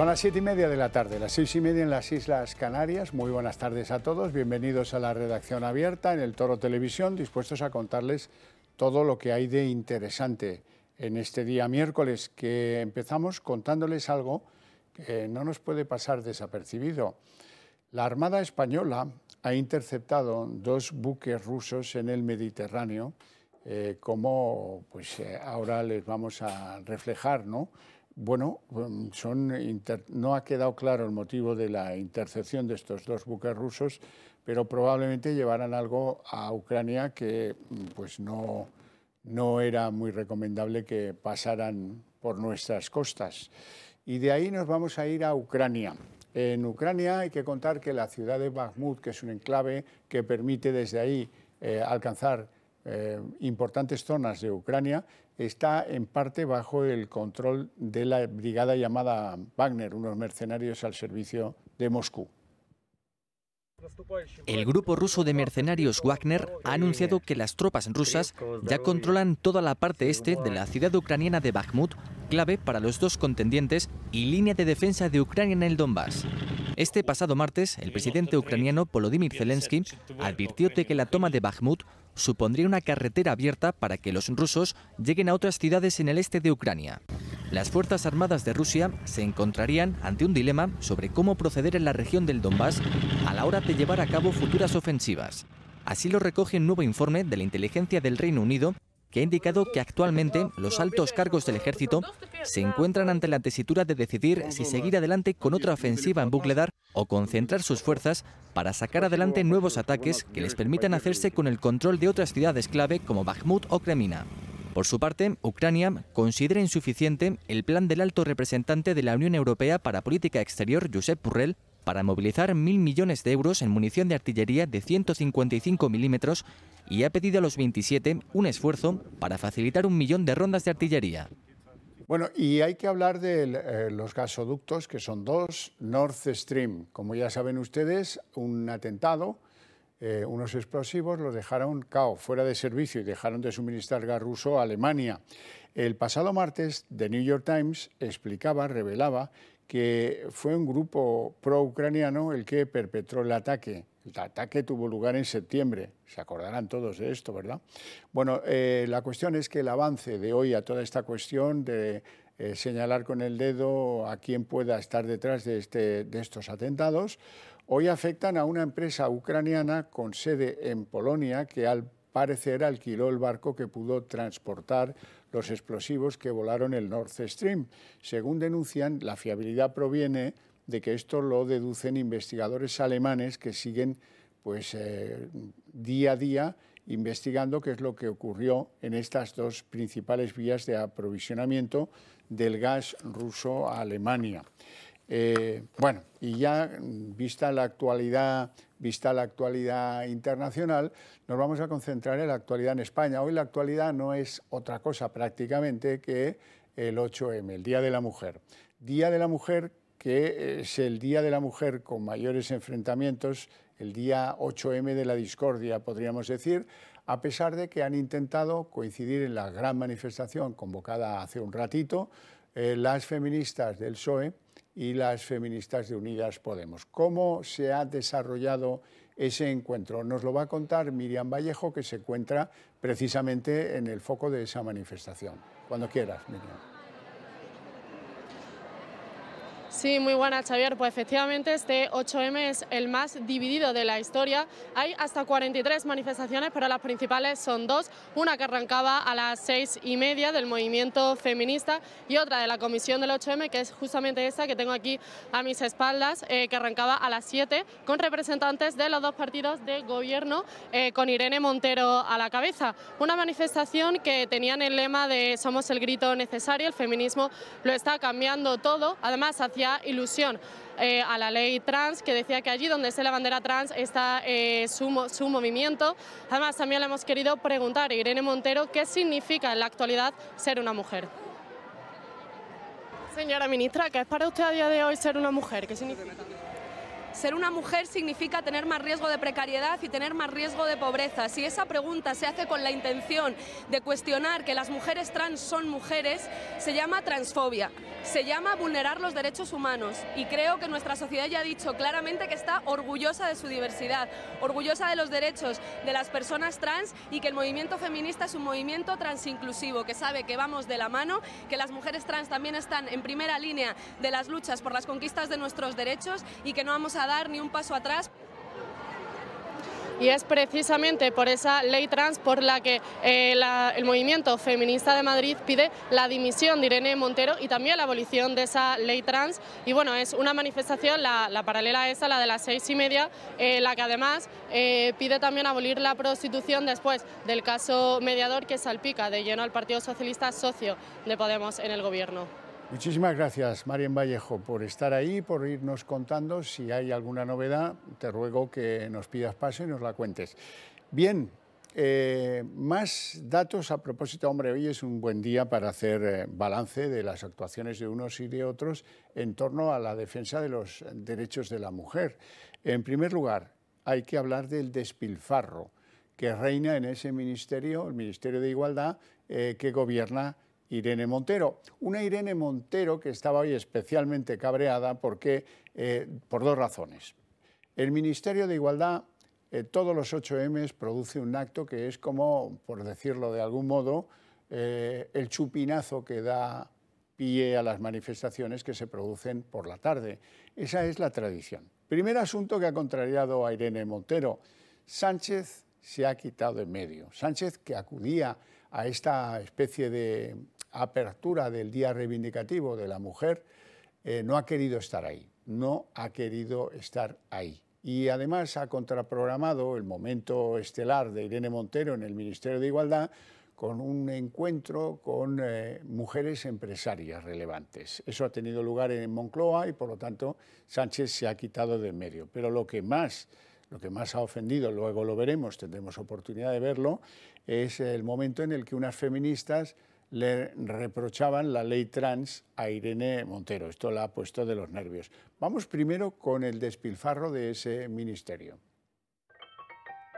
Son las 7:30 de la tarde, las 6:30 en las Islas Canarias. Muy buenas tardes a todos, bienvenidos a la redacción abierta en el Toro Televisión, dispuestos a contarles todo lo que hay de interesante en este día miércoles, que empezamos contándoles algo que no nos puede pasar desapercibido. La Armada Española ha interceptado 2 buques rusos en el Mediterráneo, como pues, ahora les vamos a reflejar, ¿no? Bueno, no ha quedado claro el motivo de la intercepción de estos 2 buques rusos, pero probablemente llevarán algo a Ucrania que pues no era muy recomendable que pasaran por nuestras costas. Y de ahí nos vamos a ir a Ucrania. En Ucrania hay que contar que la ciudad de Bakhmut, que es un enclave que permite desde ahí alcanzar importantes zonas de Ucrania, está en parte bajo el control de la brigada llamada Wagner, unos mercenarios al servicio de Moscú. El grupo ruso de mercenarios Wagner ha anunciado que las tropas rusas ya controlan toda la parte este de la ciudad ucraniana de Bakhmut, clave para los 2 contendientes y línea de defensa de Ucrania en el Donbass. Este pasado martes, el presidente ucraniano Volodymyr Zelensky advirtió de que la toma de Bakhmut supondría una carretera abierta para que los rusos lleguen a otras ciudades en el este de Ucrania. Las Fuerzas Armadas de Rusia se encontrarían ante un dilema sobre cómo proceder en la región del Donbass a la hora de llevar a cabo futuras ofensivas. Así lo recoge un nuevo informe de la inteligencia del Reino Unido, que ha indicado que actualmente los altos cargos del ejército se encuentran ante la tesitura de decidir si seguir adelante con otra ofensiva en Vuhledar o concentrar sus fuerzas para sacar adelante nuevos ataques que les permitan hacerse con el control de otras ciudades clave como Bakhmut o Kremina. Por su parte, Ucrania considera insuficiente el plan del alto representante de la Unión Europea para Política Exterior, Josep Borrell, para movilizar 1.000 millones de euros en munición de artillería de 155 milímetros y ha pedido a los 27 un esfuerzo para facilitar 1.000.000 de rondas de artillería. Bueno, y hay que hablar de los gasoductos, que son 2, Nord Stream. Como ya saben ustedes, un atentado, unos explosivos los dejaron cao, fuera de servicio, y dejaron de suministrar gas ruso a Alemania. El pasado martes, The New York Times revelaba que fue un grupo pro-ucraniano el que perpetró el ataque. El ataque tuvo lugar en septiembre, se acordarán todos de esto, ¿verdad? Bueno, la cuestión es que el avance de hoy a toda esta cuestión de señalar con el dedo a quién pueda estar detrás de estos atentados, hoy afectan a una empresa ucraniana con sede en Polonia que al parecer alquiló el barco que pudo transportar los explosivos que volaron el Nord Stream. Según denuncian, la fiabilidad proviene de que esto lo deducen investigadores alemanes que siguen pues, día a día investigando qué es lo que ocurrió en estas 2 principales vías de aprovisionamiento del gas ruso a Alemania. Bueno, y ya vista la actualidad internacional, nos vamos a concentrar en la actualidad en España. Hoy la actualidad no es otra cosa prácticamente que el 8M, el Día de la Mujer. Día de la Mujer que es el Día de la Mujer con mayores enfrentamientos, el día 8M de la discordia, podríamos decir, a pesar de que han intentado coincidir en la gran manifestación convocada hace un ratito las feministas del PSOE y las feministas de Unidas Podemos. ¿Cómo se ha desarrollado ese encuentro? Nos lo va a contar Miriam Vallejo, que se encuentra precisamente en el foco de esa manifestación. Cuando quieras, Miriam. Sí, muy buenas, Xavier. Pues efectivamente este 8M es el más dividido de la historia. Hay hasta 43 manifestaciones, pero las principales son 2. Una que arrancaba a las 6:30 del movimiento feminista y otra de la comisión del 8M, que es justamente esa que tengo aquí a mis espaldas, que arrancaba a las 7 con representantes de los 2 partidos de gobierno, con Irene Montero a la cabeza. Una manifestación que tenían el lema de "Somos el grito necesario, el feminismo lo está cambiando todo". Además, ilusión a la ley trans, que decía que allí donde esté la bandera trans está su movimiento. Además, también le hemos querido preguntar a Irene Montero qué significa en la actualidad ser una mujer. Señora ministra, ¿qué es para usted a día de hoy ser una mujer? ¿Qué significa? Ser una mujer significa tener más riesgo de precariedad y tener más riesgo de pobreza. Si esa pregunta se hace con la intención de cuestionar que las mujeres trans son mujeres, se llama transfobia, se llama vulnerar los derechos humanos. Y creo que nuestra sociedad ya ha dicho claramente que está orgullosa de su diversidad, orgullosa de los derechos de las personas trans y que el movimiento feminista es un movimiento transinclusivo, que sabe que vamos de la mano, que las mujeres trans también están en primera línea de las luchas por las conquistas de nuestros derechos y que no vamos a dar ni un paso atrás. Y es precisamente por esa ley trans por la que el movimiento feminista de Madrid pide la dimisión de Irene Montero y también la abolición de esa ley trans. Y bueno, es una manifestación, la paralela a esa, la de las 6:30, la que además pide también abolir la prostitución después del caso mediador que salpica de lleno al Partido Socialista, socio de Podemos en el gobierno. Muchísimas gracias, Miriam Vallejo, por estar ahí, por irnos contando. Si hay alguna novedad, te ruego que nos pidas paso y nos la cuentes. Bien, más datos a propósito. Hombre, hoy es un buen día para hacer balance de las actuaciones de unos y de otros en torno a la defensa de los derechos de la mujer. En primer lugar, hay que hablar del despilfarro que reina en ese ministerio, el Ministerio de Igualdad, que gobierna Irene Montero. Una Irene Montero que estaba hoy especialmente cabreada porque, por dos razones. El Ministerio de Igualdad, todos los 8M produce un acto que es como, por decirlo de algún modo, el chupinazo que da pie a las manifestaciones que se producen por la tarde. Esa es la tradición. Primer asunto que ha contrariado a Irene Montero. Sánchez se ha quitado en medio. Sánchez, que acudía a esta especie de apertura del Día Reivindicativo de la Mujer, no ha querido estar ahí, no ha querido estar ahí. Y además ha contraprogramado el momento estelar de Irene Montero en el Ministerio de Igualdad con un encuentro con mujeres empresarias relevantes. Eso ha tenido lugar en Moncloa y, por lo tanto, Sánchez se ha quitado de en medio. Pero lo que más ha ofendido, luego lo veremos, tendremos oportunidad de verlo, es el momento en el que unas feministas le reprochaban la ley trans a Irene Montero. Esto la ha puesto de los nervios. Vamos primero con el despilfarro de ese ministerio.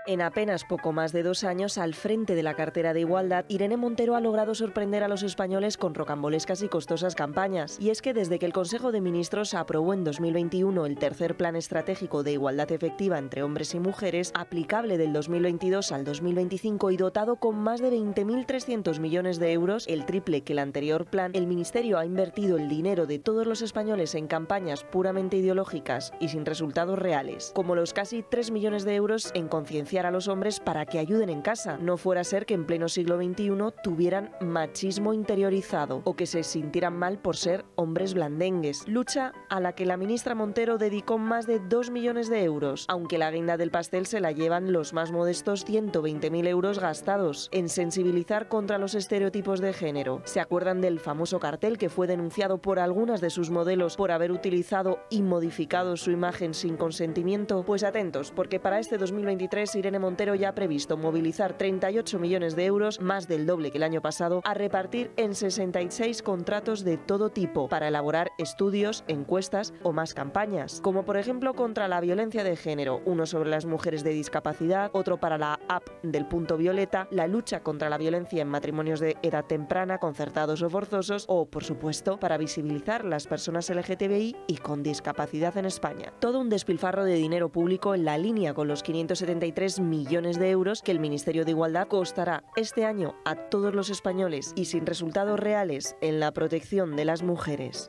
En apenas poco más de 2 años, al frente de la cartera de Igualdad, Irene Montero ha logrado sorprender a los españoles con rocambolescas y costosas campañas. Y es que desde que el Consejo de Ministros aprobó en 2021 el tercer plan estratégico de igualdad efectiva entre hombres y mujeres, aplicable del 2022 al 2025 y dotado con más de 20.300 millones de euros, el triple que el anterior plan, el Ministerio ha invertido el dinero de todos los españoles en campañas puramente ideológicas y sin resultados reales, como los casi 3 millones de euros en concienciación a los hombres para que ayuden en casa, no fuera a ser que en pleno siglo XXI tuvieran machismo interiorizado o que se sintieran mal por ser hombres blandengues, lucha a la que la ministra Montero dedicó más de 2 millones de euros, aunque la guinda del pastel se la llevan los más modestos 120.000 euros gastados en sensibilizar contra los estereotipos de género. ¿Se acuerdan del famoso cartel que fue denunciado por algunas de sus modelos por haber utilizado y modificado su imagen sin consentimiento? Pues atentos, porque para este 2023 Irene Montero ya ha previsto movilizar 38 millones de euros, más del doble que el año pasado, a repartir en 66 contratos de todo tipo para elaborar estudios, encuestas o más campañas, como por ejemplo contra la violencia de género, uno sobre las mujeres de discapacidad, otro para la app del Punto Violeta, la lucha contra la violencia en matrimonios de edad temprana, concertados o forzosos, o por supuesto para visibilizar las personas LGTBI y con discapacidad en España. Todo un despilfarro de dinero público en la línea con los 573 millones de euros que el Ministerio de Igualdad costará este año a todos los españoles y sin resultados reales en la protección de las mujeres.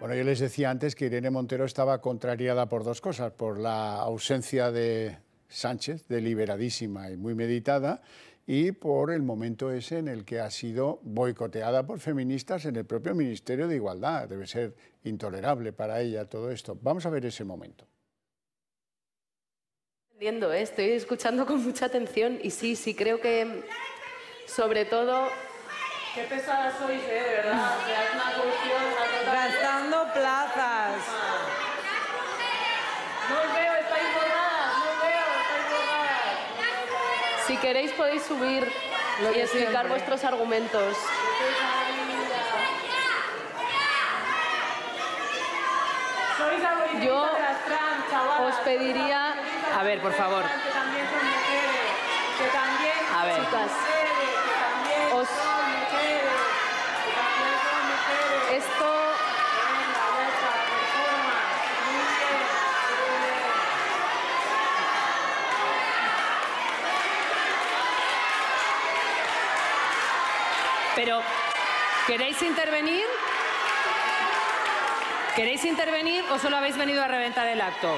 Bueno, yo les decía antes que Irene Montero estaba contrariada por dos cosas, por la ausencia de Sánchez, deliberadísima y muy meditada, y por el momento ese en el que ha sido boicoteada por feministas en el propio Ministerio de Igualdad. Debe ser intolerable para ella todo esto. Vamos a ver ese momento. Estoy escuchando con mucha atención y sí, creo que sobre todo... Qué pesada sois, de verdad. O sea, es una cuestión... Gastando plazas. No os veo, estáis borradas, Si queréis podéis subir y explicar vuestros argumentos. Sois abolicionistas de las trans. os pediría... A ver, por favor. A ver. Chicas. Os... Esto... Pero, ¿queréis intervenir? ¿Queréis intervenir o solo habéis venido a reventar el acto?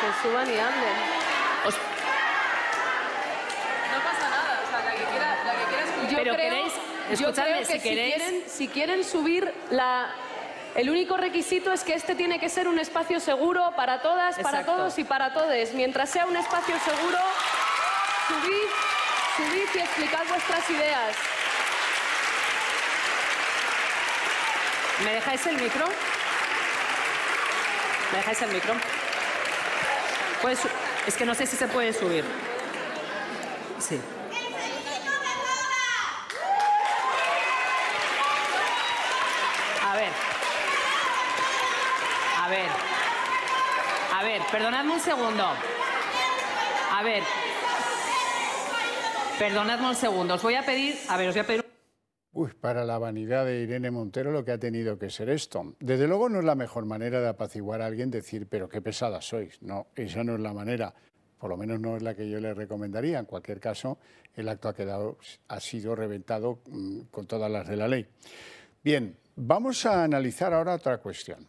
Que suban y anden. No pasa nada, o sea, la que quiera escuchar. Pero queréis, escuchadme, si queréis... Si quieren subir la... El único requisito es que este tiene que ser un espacio seguro para todas, para todos y para todes. Mientras sea un espacio seguro, subid y explicad vuestras ideas. ¿Me dejáis el micro? ¿Me dejáis el micro? Pues, es que no sé si se puede subir. Sí. A ver, perdonadme un segundo. A ver. Perdonadme un segundo. Os voy a pedir... A ver, os voy a pedir... Uy, para la vanidad de Irene Montero lo que ha tenido que ser esto. Desde luego no es la mejor manera de apaciguar a alguien, decir, pero qué pesada sois. No, esa no es la manera. Por lo menos no es la que yo le recomendaría. En cualquier caso, el acto ha sido reventado con todas las de la ley. Bien, vamos a analizar ahora otra cuestión.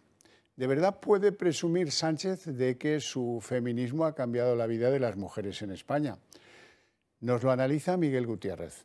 ¿De verdad puede presumir Sánchez de que su feminismo ha cambiado la vida de las mujeres en España? Nos lo analiza Miguel Gutiérrez.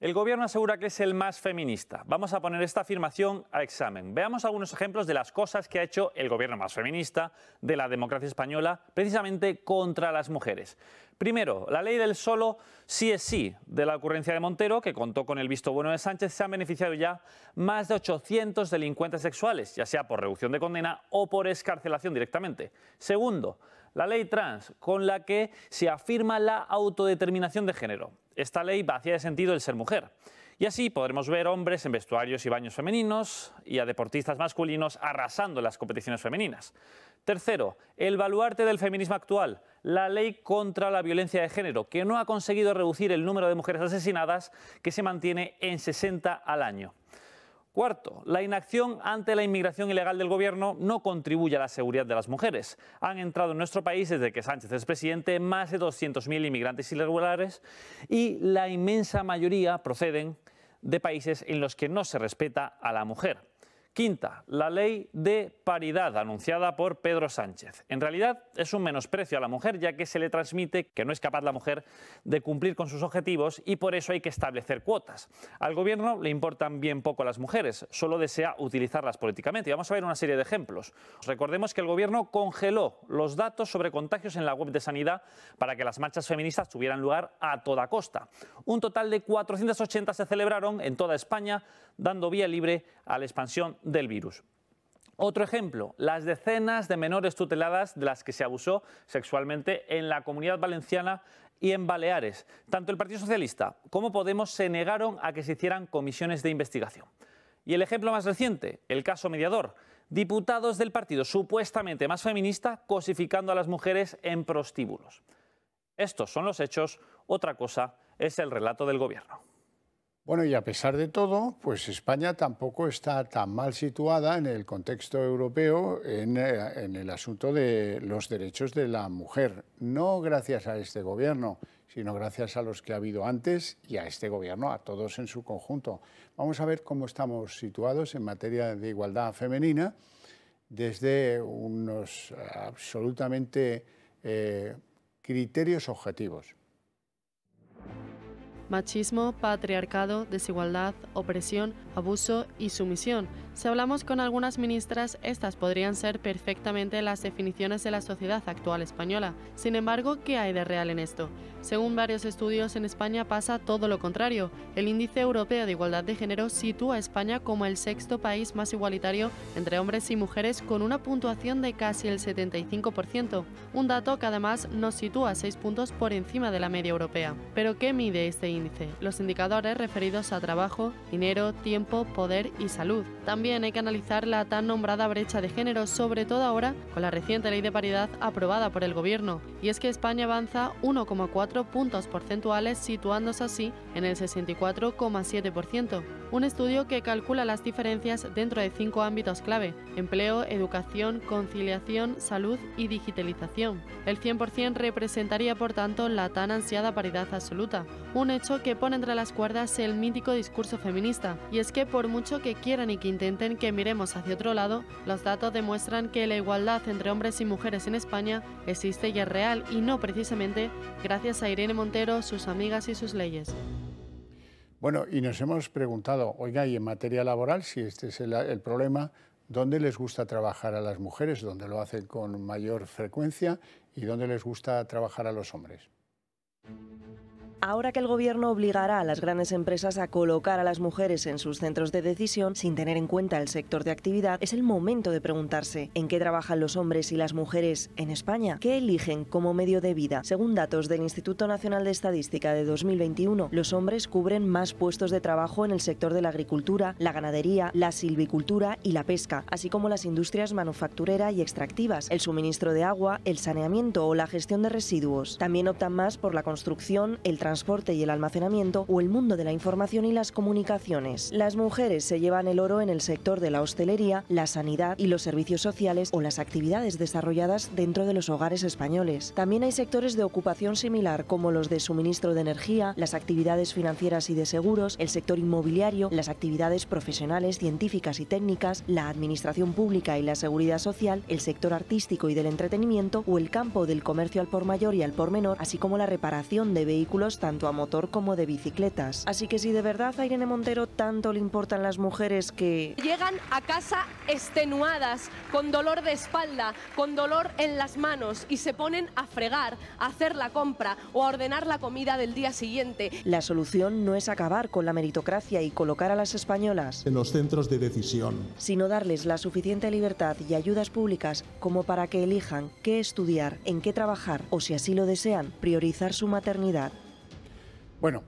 El gobierno asegura que es el más feminista. Vamos a poner esta afirmación a examen. Veamos algunos ejemplos de las cosas que ha hecho el gobierno más feminista de la democracia española, precisamente contra las mujeres. Primero, la ley del solo sí es sí, de la ocurrencia de Montero, que contó con el visto bueno de Sánchez. Se han beneficiado ya más de 800 delincuentes sexuales, ya sea por reducción de condena o por excarcelación directamente. Segundo, la ley trans, con la que se afirma la autodeterminación de género. Esta ley vacía de sentido el ser mujer. Y así podremos ver hombres en vestuarios y baños femeninos y a deportistas masculinos arrasando las competiciones femeninas. Tercero, el baluarte del feminismo actual, la ley contra la violencia de género, que no ha conseguido reducir el número de mujeres asesinadas, que se mantiene en 60 al año. Cuarto, la inacción ante la inmigración ilegal del gobierno no contribuye a la seguridad de las mujeres. Han entrado en nuestro país, desde que Sánchez es presidente, más de 200.000 inmigrantes irregulares y la inmensa mayoría proceden de países en los que no se respeta a la mujer. Quinta, la ley de paridad anunciada por Pedro Sánchez. En realidad es un menosprecio a la mujer, ya que se le transmite que no es capaz la mujer de cumplir con sus objetivos y por eso hay que establecer cuotas. Al gobierno le importan bien poco a las mujeres, solo desea utilizarlas políticamente. Y vamos a ver una serie de ejemplos. Recordemos que el gobierno congeló los datos sobre contagios en la web de Sanidad para que las marchas feministas tuvieran lugar a toda costa. Un total de 480 se celebraron en toda España, dando vía libre a la expansión del virus. Otro ejemplo, las decenas de menores tuteladas de las que se abusó sexualmente en la Comunidad Valenciana y en Baleares. Tanto el Partido Socialista como Podemos se negaron a que se hicieran comisiones de investigación. Y el ejemplo más reciente, el caso Mediador. Diputados del partido supuestamente más feminista cosificando a las mujeres en prostíbulos. Estos son los hechos, otra cosa es el relato del gobierno. Bueno, y a pesar de todo, pues España tampoco está tan mal situada en el contexto europeo en el asunto de los derechos de la mujer. No gracias a este gobierno, sino gracias a los que ha habido antes y a este gobierno, a todos en su conjunto. Vamos a ver cómo estamos situados en materia de igualdad femenina desde unos absolutamente criterios objetivos. Machismo, patriarcado, desigualdad, opresión, abuso y sumisión. Si hablamos con algunas ministras, estas podrían ser perfectamente las definiciones de la sociedad actual española. Sin embargo, ¿qué hay de real en esto? Según varios estudios, en España pasa todo lo contrario. El Índice Europeo de Igualdad de Género sitúa a España como el sexto país más igualitario entre hombres y mujeres, con una puntuación de casi el 75%, un dato que además nos sitúa 6 puntos por encima de la media europea. ¿Pero qué mide este índice? Los indicadores referidos a trabajo, dinero, tiempo, poder y salud. También hay que analizar la tan nombrada brecha de género, sobre todo ahora con la reciente ley de paridad aprobada por el Gobierno. Y es que España avanza 1,4 puntos porcentuales, situándose así en el 64,7%. Un estudio que calcula las diferencias dentro de 5 ámbitos clave: empleo, educación, conciliación, salud y digitalización. El 100% representaría, por tanto, la tan ansiada paridad absoluta, un hecho que pone entre las cuerdas el mítico discurso feminista. Y es que por mucho que quieran y que intenten que miremos hacia otro lado, los datos demuestran que la igualdad entre hombres y mujeres en España existe y es real, y no precisamente gracias a Irene Montero, sus amigas y sus leyes. Bueno, y nos hemos preguntado, oiga, y en materia laboral, si este es el problema, ¿dónde les gusta trabajar a las mujeres? ¿Dónde lo hacen con mayor frecuencia? ¿Y dónde les gusta trabajar a los hombres? Ahora que el Gobierno obligará a las grandes empresas a colocar a las mujeres en sus centros de decisión, sin tener en cuenta el sector de actividad, es el momento de preguntarse ¿en qué trabajan los hombres y las mujeres en España? ¿Qué eligen como medio de vida? Según datos del Instituto Nacional de Estadística de 2021, los hombres cubren más puestos de trabajo en el sector de la agricultura, la ganadería, la silvicultura y la pesca, así como las industrias manufacturera y extractivas, el suministro de agua, el saneamiento o la gestión de residuos. También optan más por la construcción, el transporte y el almacenamiento, o el mundo de la información y las comunicaciones. Las mujeres se llevan el oro en el sector de la hostelería, la sanidad y los servicios sociales, o las actividades desarrolladas dentro de los hogares españoles. También hay sectores de ocupación similar, como los de suministro de energía, las actividades financieras y de seguros, el sector inmobiliario, las actividades profesionales, científicas y técnicas, la administración pública y la seguridad social, el sector artístico y del entretenimiento, o el campo del comercio al por mayor y al por menor, así como la reparación de vehículos tanto a motor como de bicicletas. Así que si de verdad a Irene Montero tanto le importan las mujeres que... llegan a casa extenuadas, con dolor de espalda, con dolor en las manos, y se ponen a fregar, a hacer la compra o a ordenar la comida del día siguiente. La solución no es acabar con la meritocracia y colocar a las españolas en los centros de decisión, sino darles la suficiente libertad y ayudas públicas como para que elijan qué estudiar, en qué trabajar o, si así lo desean, priorizar su maternidad. Bueno,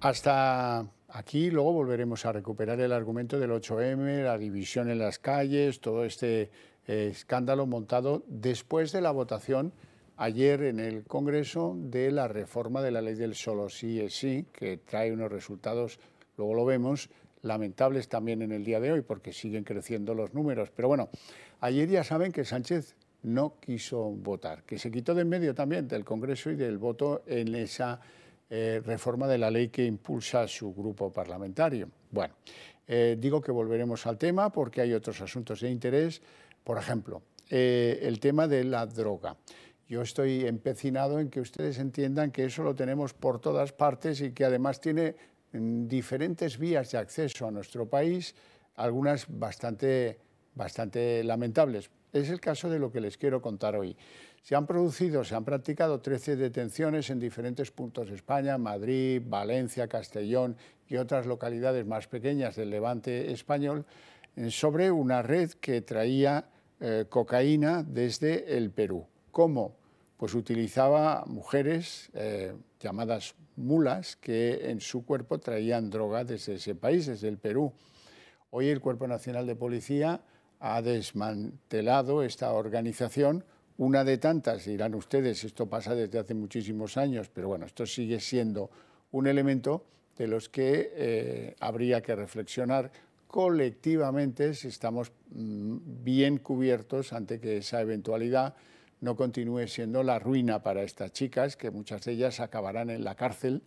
hasta aquí, luego volveremos a recuperar el argumento del 8M, la división en las calles, todo este escándalo montado después de la votación ayer en el Congreso de la reforma de la ley del solo sí es sí, que trae unos resultados, luego lo vemos, lamentables también en el día de hoy, porque siguen creciendo los números. Pero bueno, ayer ya saben que Sánchez no quiso votar, que se quitó de en medio también del Congreso y del voto en esa reforma de la ley que impulsa su grupo parlamentario. Bueno, digo que volveremos al tema porque hay otros asuntos de interés. Por ejemplo, el tema de la droga. Yo estoy empecinado en que ustedes entiendan que eso lo tenemos por todas partes y que además tiene diferentes vías de acceso a nuestro país, algunas bastante lamentables. Es el caso de lo que les quiero contar hoy. Se han practicado 13 detenciones en diferentes puntos de España, Madrid, Valencia, Castellón y otras localidades más pequeñas del levante español, sobre una red que traía cocaína desde el Perú. ¿Cómo? Pues utilizaba mujeres llamadas mulas, que en su cuerpo traían droga desde ese país, desde el Perú. Hoy el Cuerpo Nacional de Policía ha desmantelado esta organización, una de tantas. Dirán ustedes, esto pasa desde hace muchísimos años, pero bueno, esto sigue siendo un elemento de los que habría que reflexionar colectivamente si estamos bien cubiertos ante que esa eventualidad no continúe siendo la ruina para estas chicas, que muchas de ellas acabarán en la cárcel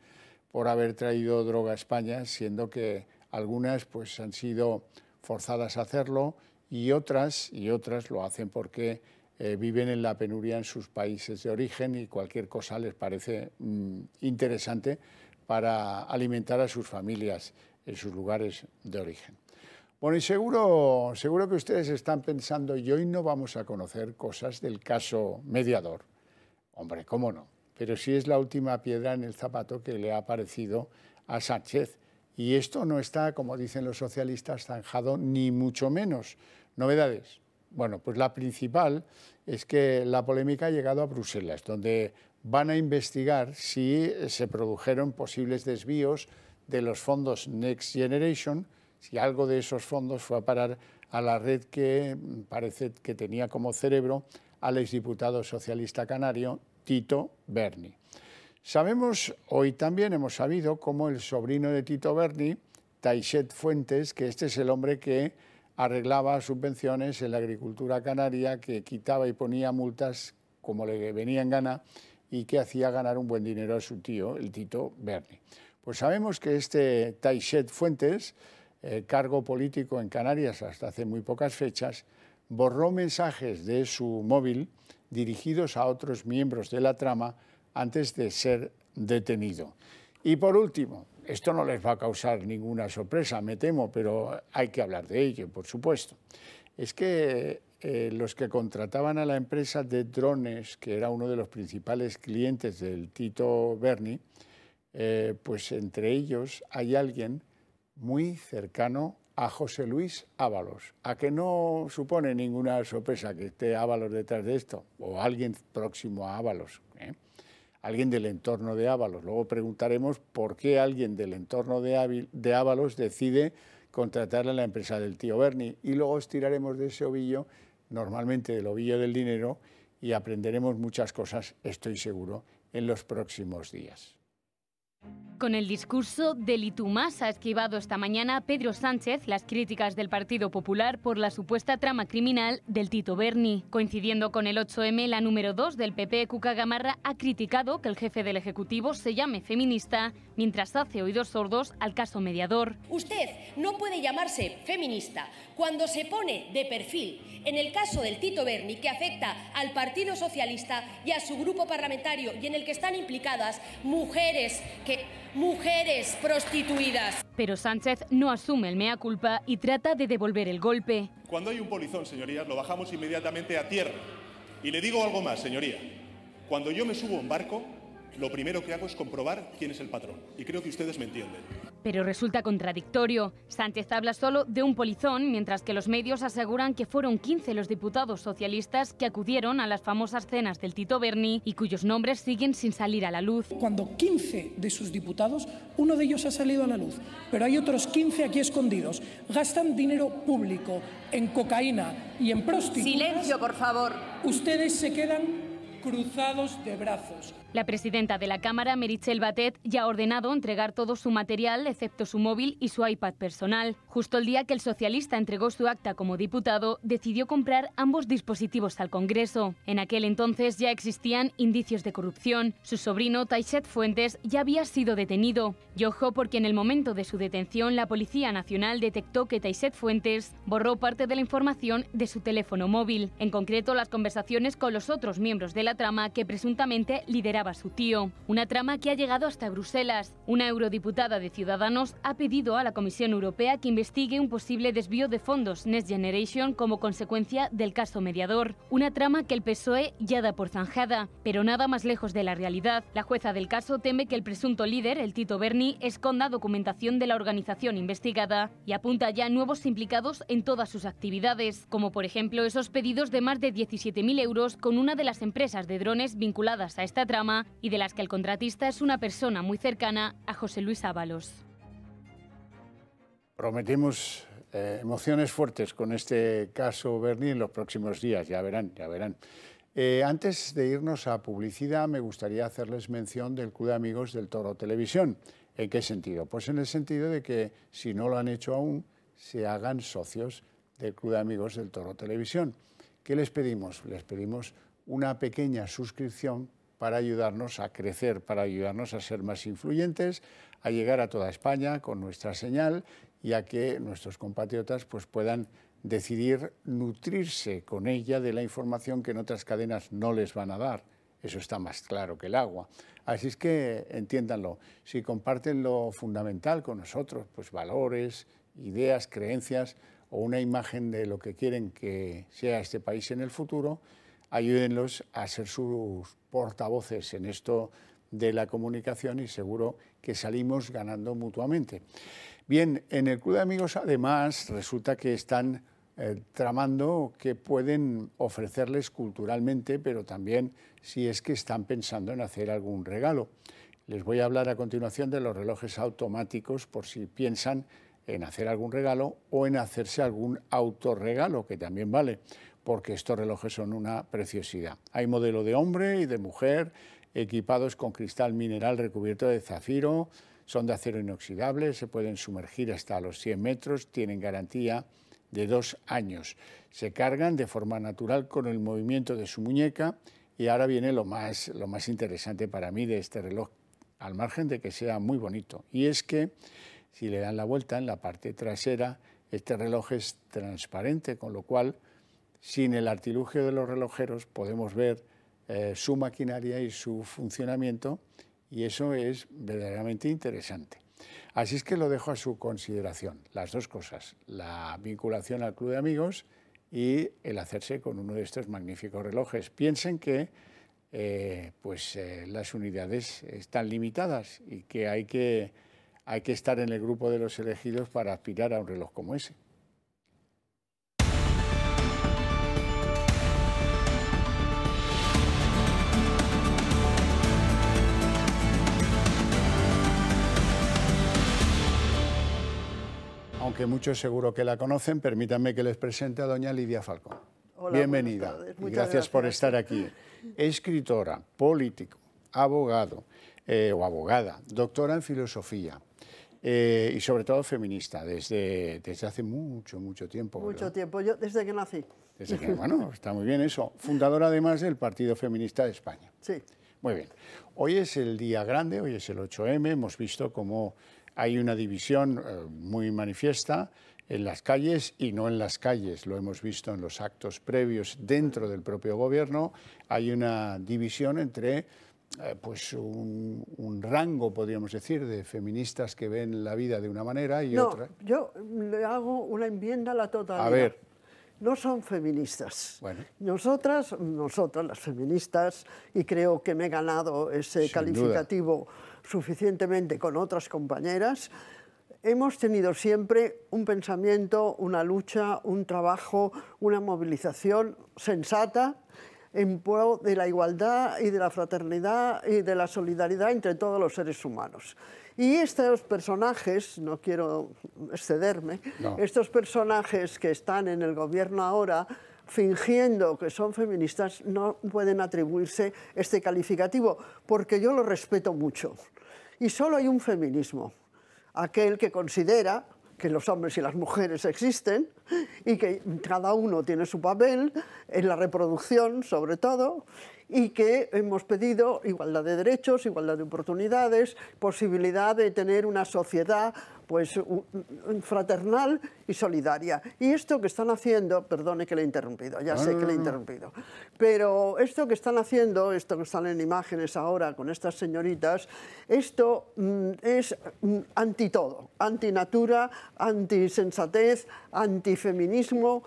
por haber traído droga a España, siendo que algunas pues han sido forzadas a hacerlo, y otras lo hacen porque viven en la penuria en sus países de origen y cualquier cosa les parece interesante para alimentar a sus familias en sus lugares de origen. Bueno, y seguro que ustedes están pensando, y hoy no vamos a conocer cosas del caso mediador. Hombre, cómo no, pero sí es la última piedra en el zapato que le ha aparecido a Sánchez. Y esto no está, como dicen los socialistas, zanjado ni mucho menos. Novedades. Bueno, pues la principal es que la polémica ha llegado a Bruselas, donde van a investigar si se produjeron posibles desvíos de los fondos Next Generation, si algo de esos fondos fue a parar a la red que parece que tenía como cerebro al exdiputado socialista canario Tito Berni. Sabemos, hoy también hemos sabido, cómo el sobrino de Tito Berni, Taishet Fuentes, que este es el hombre que arreglaba subvenciones en la agricultura canaria, que quitaba y ponía multas como le venía en gana y que hacía ganar un buen dinero a su tío, el Tito Berni. Pues sabemos que este Taishet Fuentes, cargo político en Canarias hasta hace muy pocas fechas, borró mensajes de su móvil dirigidos a otros miembros de la trama antes de ser detenido. Y por último, esto no les va a causar ninguna sorpresa, me temo, pero hay que hablar de ello, por supuesto. Es que los que contrataban a la empresa de drones, que era uno de los principales clientes del Tito Berni, pues entre ellos hay alguien muy cercano a José Luis Ábalos. ¿A que no supone ninguna sorpresa que esté Ábalos detrás de esto? O alguien próximo a Ábalos, ¿eh? Alguien del entorno de Ábalos. Luego preguntaremos por qué alguien del entorno de Ábalos decide contratarle a la empresa del tío Berni. Y luego estiraremos de ese ovillo, normalmente del ovillo del dinero, y aprenderemos muchas cosas, estoy seguro, en los próximos días. Con el discurso del y tú más ha esquivado esta mañana Pedro Sánchez las críticas del Partido Popular por la supuesta trama criminal del Tito Berni. Coincidiendo con el 8M, la número 2 del PP, Cuca Gamarra, ha criticado que el jefe del Ejecutivo se llame feminista, mientras hace oídos sordos al caso mediador. Usted no puede llamarse feminista cuando se pone de perfil en el caso del Tito Berni, que afecta al Partido Socialista y a su grupo parlamentario, y en el que están implicadas mujeres prostituidas. Pero Sánchez no asume el mea culpa y trata de devolver el golpe. Cuando hay un polizón, señorías, lo bajamos inmediatamente a tierra. Y le digo algo más, señoría. Cuando yo me subo a un barco, lo primero que hago es comprobar quién es el patrón. Y creo que ustedes me entienden. Pero resulta contradictorio. Sánchez habla solo de un polizón, mientras que los medios aseguran que fueron 15 los diputados socialistas que acudieron a las famosas cenas del Tito Berni y cuyos nombres siguen sin salir a la luz. Cuando 15 de sus diputados, uno de ellos ha salido a la luz, pero hay otros 15 aquí escondidos. Gastan dinero público en cocaína y en prostitutas. Silencio, por favor. Ustedes se quedan cruzados de brazos. La presidenta de la Cámara, Meritxell Batet, ya ha ordenado entregar todo su material, excepto su móvil y su iPad personal. Justo el día que el socialista entregó su acta como diputado, decidió comprar ambos dispositivos al Congreso. En aquel entonces ya existían indicios de corrupción. Su sobrino, Taishet Fuentes, ya había sido detenido. Y ojo, porque en el momento de su detención, la Policía Nacional detectó que Taishet Fuentes borró parte de la información de su teléfono móvil. En concreto, las conversaciones con los otros miembros de la trama que presuntamente lideraba su tío. Una trama que ha llegado hasta Bruselas. Una eurodiputada de Ciudadanos ha pedido a la Comisión Europea que investigue un posible desvío de fondos Next Generation como consecuencia del caso mediador. Una trama que el PSOE ya da por zanjada, pero nada más lejos de la realidad. La jueza del caso teme que el presunto líder, el Tito Berni, esconda documentación de la organización investigada y apunta ya nuevos implicados en todas sus actividades, como por ejemplo esos pedidos de más de 17.000 euros con una de las empresas de drones vinculadas a esta trama y de las que el contratista es una persona muy cercana a José Luis Ábalos. Prometemos emociones fuertes con este caso Berni en los próximos días, ya verán, ya verán. Antes de irnos a publicidad, me gustaría hacerles mención del Club de Amigos del Toro Televisión. ¿En qué sentido? Pues en el sentido de que, si no lo han hecho aún, se hagan socios del Club de Amigos del Toro Televisión. ¿Qué les pedimos? Les pedimos una pequeña suscripción para ayudarnos a crecer, para ayudarnos a ser más influyentes, a llegar a toda España con nuestra señal y a que nuestros compatriotas pues, puedan decidir nutrirse con ella de la información que en otras cadenas no les van a dar. Eso está más claro que el agua. Así es que entiéndanlo. Si comparten lo fundamental con nosotros, pues valores, ideas, creencias o una imagen de lo que quieren que sea este país en el futuro, ayúdenlos a ser sus portavoces en esto de la comunicación y seguro que salimos ganando mutuamente. Bien, en el Club de Amigos, además, resulta que están tramando que pueden ofrecerles culturalmente, pero también si es que están pensando en hacer algún regalo. Les voy a hablar a continuación de los relojes automáticos por si piensan en hacer algún regalo o en hacerse algún autorregalo, que también vale, porque estos relojes son una preciosidad. Hay modelo de hombre y de mujer, equipados con cristal mineral recubierto de zafiro, son de acero inoxidable, se pueden sumergir hasta los 100 metros, tienen garantía de 2 años. Se cargan de forma natural con el movimiento de su muñeca y ahora viene lo más interesante para mí de este reloj, al margen de que sea muy bonito, y es que si le dan la vuelta en la parte trasera, este reloj es transparente, con lo cual, sin el artilugio de los relojeros, podemos ver su maquinaria y su funcionamiento, y eso es verdaderamente interesante. Así es que lo dejo a su consideración, las dos cosas, la vinculación al Club de Amigos y el hacerse con uno de estos magníficos relojes. Piensen que las unidades están limitadas y que hay que estar en el grupo de los elegidos para aspirar a un reloj como ese. Aunque muchos seguro que la conocen, permítanme que les presente a doña Lidia Falcón. Hola, bienvenida y gracias por estar aquí. Escritora, político, abogado o abogada, doctora en filosofía. Y sobre todo feminista, desde hace mucho tiempo. Mucho tiempo, yo desde que nací. Desde que, bueno, está muy bien eso. Fundadora además del Partido Feminista de España. Sí. Muy bien. Hoy es el día grande, hoy es el 8M, hemos visto cómo hay una división muy manifiesta en las calles y no en las calles, lo hemos visto en los actos previos dentro del propio gobierno, hay una división entre un rango, podríamos decir, de feministas que ven la vida de una manera y otra. Yo le hago una enmienda a la totalidad. A ver. No son feministas. Bueno. Nosotras, las feministas, y creo que me he ganado ese calificativo suficientemente con otras compañeras, hemos tenido siempre un pensamiento, una lucha, un trabajo, una movilización sensata en pro de la igualdad y de la fraternidad y de la solidaridad entre todos los seres humanos. Y estos personajes, no quiero excederme, estos personajes que están en el gobierno ahora fingiendo que son feministas no pueden atribuirse este calificativo, porque yo lo respeto mucho. Y solo hay un feminismo, aquel que considera que los hombres y las mujeres existen y que cada uno tiene su papel en la reproducción, sobre todo, y que hemos pedido igualdad de derechos, igualdad de oportunidades, posibilidad de tener una sociedad fraternal y solidaria. Y esto que están haciendo, perdone que le he interrumpido, ya sé que le he interrumpido, pero esto que están haciendo, esto que están en imágenes ahora con estas señoritas, esto es anti todo, anti natura, anti sensatez, anti feminismo.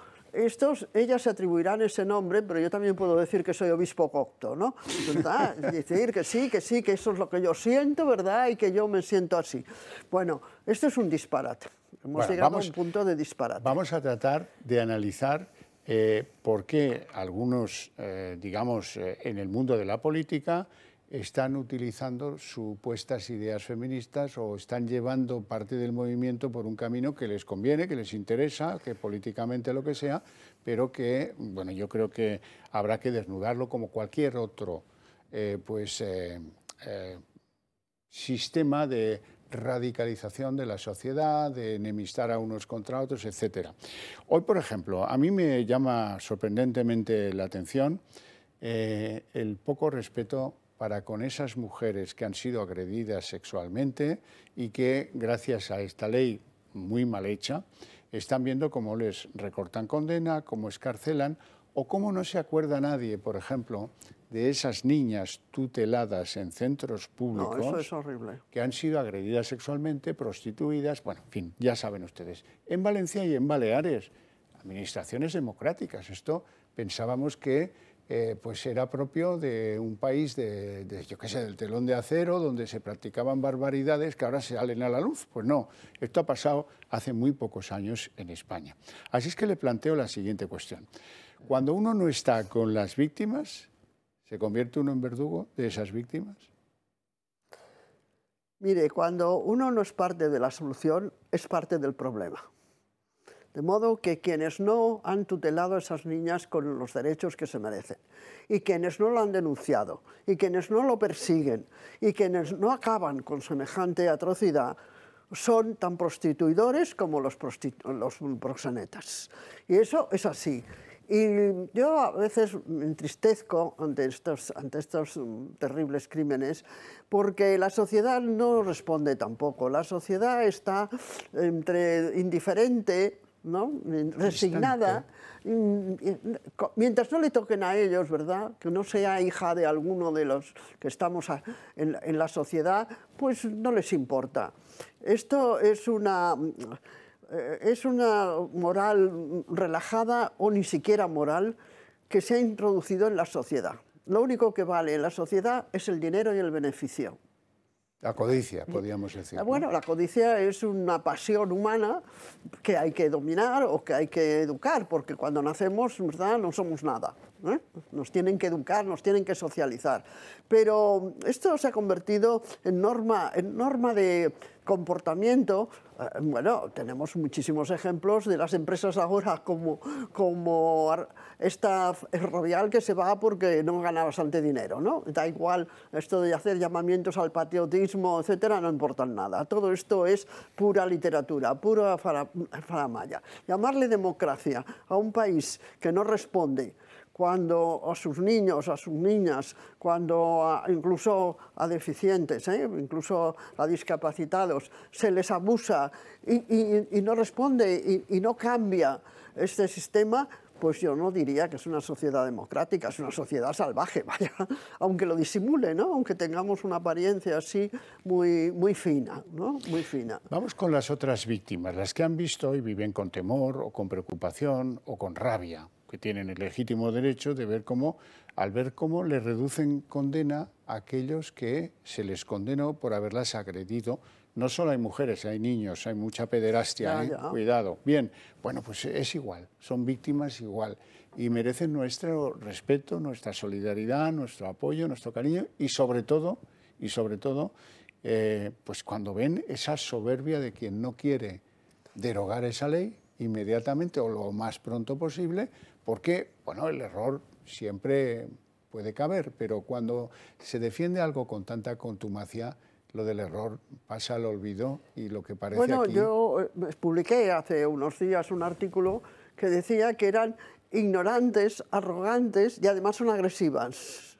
Ellas se atribuirán ese nombre, pero yo también puedo decir que soy obispo copto, ¿no? ¿Verdad? Es decir, que eso es lo que yo siento, ¿verdad? Y que yo me siento así. Bueno, esto es un disparate. Hemos llegado a un punto de disparate. Vamos a tratar de analizar por qué algunos, en el mundo de la política están utilizando supuestas ideas feministas o están llevando parte del movimiento por un camino que les conviene, que les interesa, que políticamente lo que sea, pero que, bueno, yo creo que habrá que desnudarlo como cualquier otro sistema de radicalización de la sociedad, de enemistar a unos contra otros, etc. Hoy, por ejemplo, a mí me llama sorprendentemente la atención el poco respeto para con esas mujeres que han sido agredidas sexualmente y que, gracias a esta ley muy mal hecha, están viendo cómo les recortan condena, cómo escarcelan ¿O cómo no se acuerda nadie, por ejemplo, de esas niñas tuteladas en centros públicos? No, eso es horrible. Que han sido agredidas sexualmente, prostituidas, bueno, en fin, ya saben ustedes. En Valencia y en Baleares, administraciones democráticas. Esto pensábamos que pues era propio de un país de, yo qué sé, del telón de acero, donde se practicaban barbaridades que ahora se salen a la luz. Pues no, esto ha pasado hace muy pocos años en España. Así es que le planteo la siguiente cuestión. Cuando uno no está con las víctimas, ¿se convierte uno en verdugo de esas víctimas? Mire, cuando uno no es parte de la solución, es parte del problema. De modo que quienes no han tutelado a esas niñas con los derechos que se merecen, y quienes no lo han denunciado, y quienes no lo persiguen, y quienes no acaban con semejante atrocidad, son tan prostituidores como los proxenetas. Y eso es así. Y yo a veces me entristezco ante estos terribles crímenes porque la sociedad no responde tampoco. La sociedad está entre indiferente, ¿no? Resignada, mientras no le toquen a ellos, ¿verdad? Que no sea hija de alguno de los que estamos en la sociedad, pues no les importa. Esto es una... Es una moral relajada o ni siquiera moral que se ha introducido en la sociedad. Lo único que vale en la sociedad es el dinero y el beneficio. La codicia, podríamos decir. Bueno, ¿no? La codicia es una pasión humana que hay que dominar o que hay que educar, porque cuando nacemos, ¿verdad?, no somos nada, ¿eh? Nos tienen que educar, nos tienen que socializar. Pero esto se ha convertido en norma de comportamiento. Bueno, tenemos muchísimos ejemplos de las empresas ahora como esta Ferrovial que se va porque no gana bastante dinero, ¿no? Da igual esto de hacer llamamientos al patriotismo, etcétera, no importa nada. Todo esto es pura literatura, pura faramalla. Llamarle democracia a un país que no responde cuando a sus niños, a sus niñas, cuando incluso a deficientes, incluso a discapacitados, se les abusa y no responde y no cambia este sistema, pues yo no diría que es una sociedad democrática, es una sociedad salvaje, vaya, aunque lo disimule, ¿no? Aunque tengamos una apariencia así muy, muy fina, ¿no? Muy fina. Vamos con las otras víctimas, las que han visto y viven con temor o con preocupación o con rabia, que tienen el legítimo derecho de ver cómo, al ver cómo le reducen condena a aquellos que se les condenó por haberlas agredido. No solo hay mujeres, hay niños, hay mucha pederastia, ¿eh? Cuidado. Bien, bueno, pues es igual, son víctimas igual y merecen nuestro respeto, nuestra solidaridad, nuestro apoyo, nuestro cariño y sobre todo, pues cuando ven esa soberbia de quien no quiere derogar esa ley, inmediatamente o lo más pronto posible, porque bueno, el error siempre puede caber, pero cuando se defiende algo con tanta contumacia, lo del error pasa al olvido y lo que parece bueno, aquí... Bueno, yo publiqué hace unos días un artículo que decía que eran ignorantes, arrogantes y además son agresivas.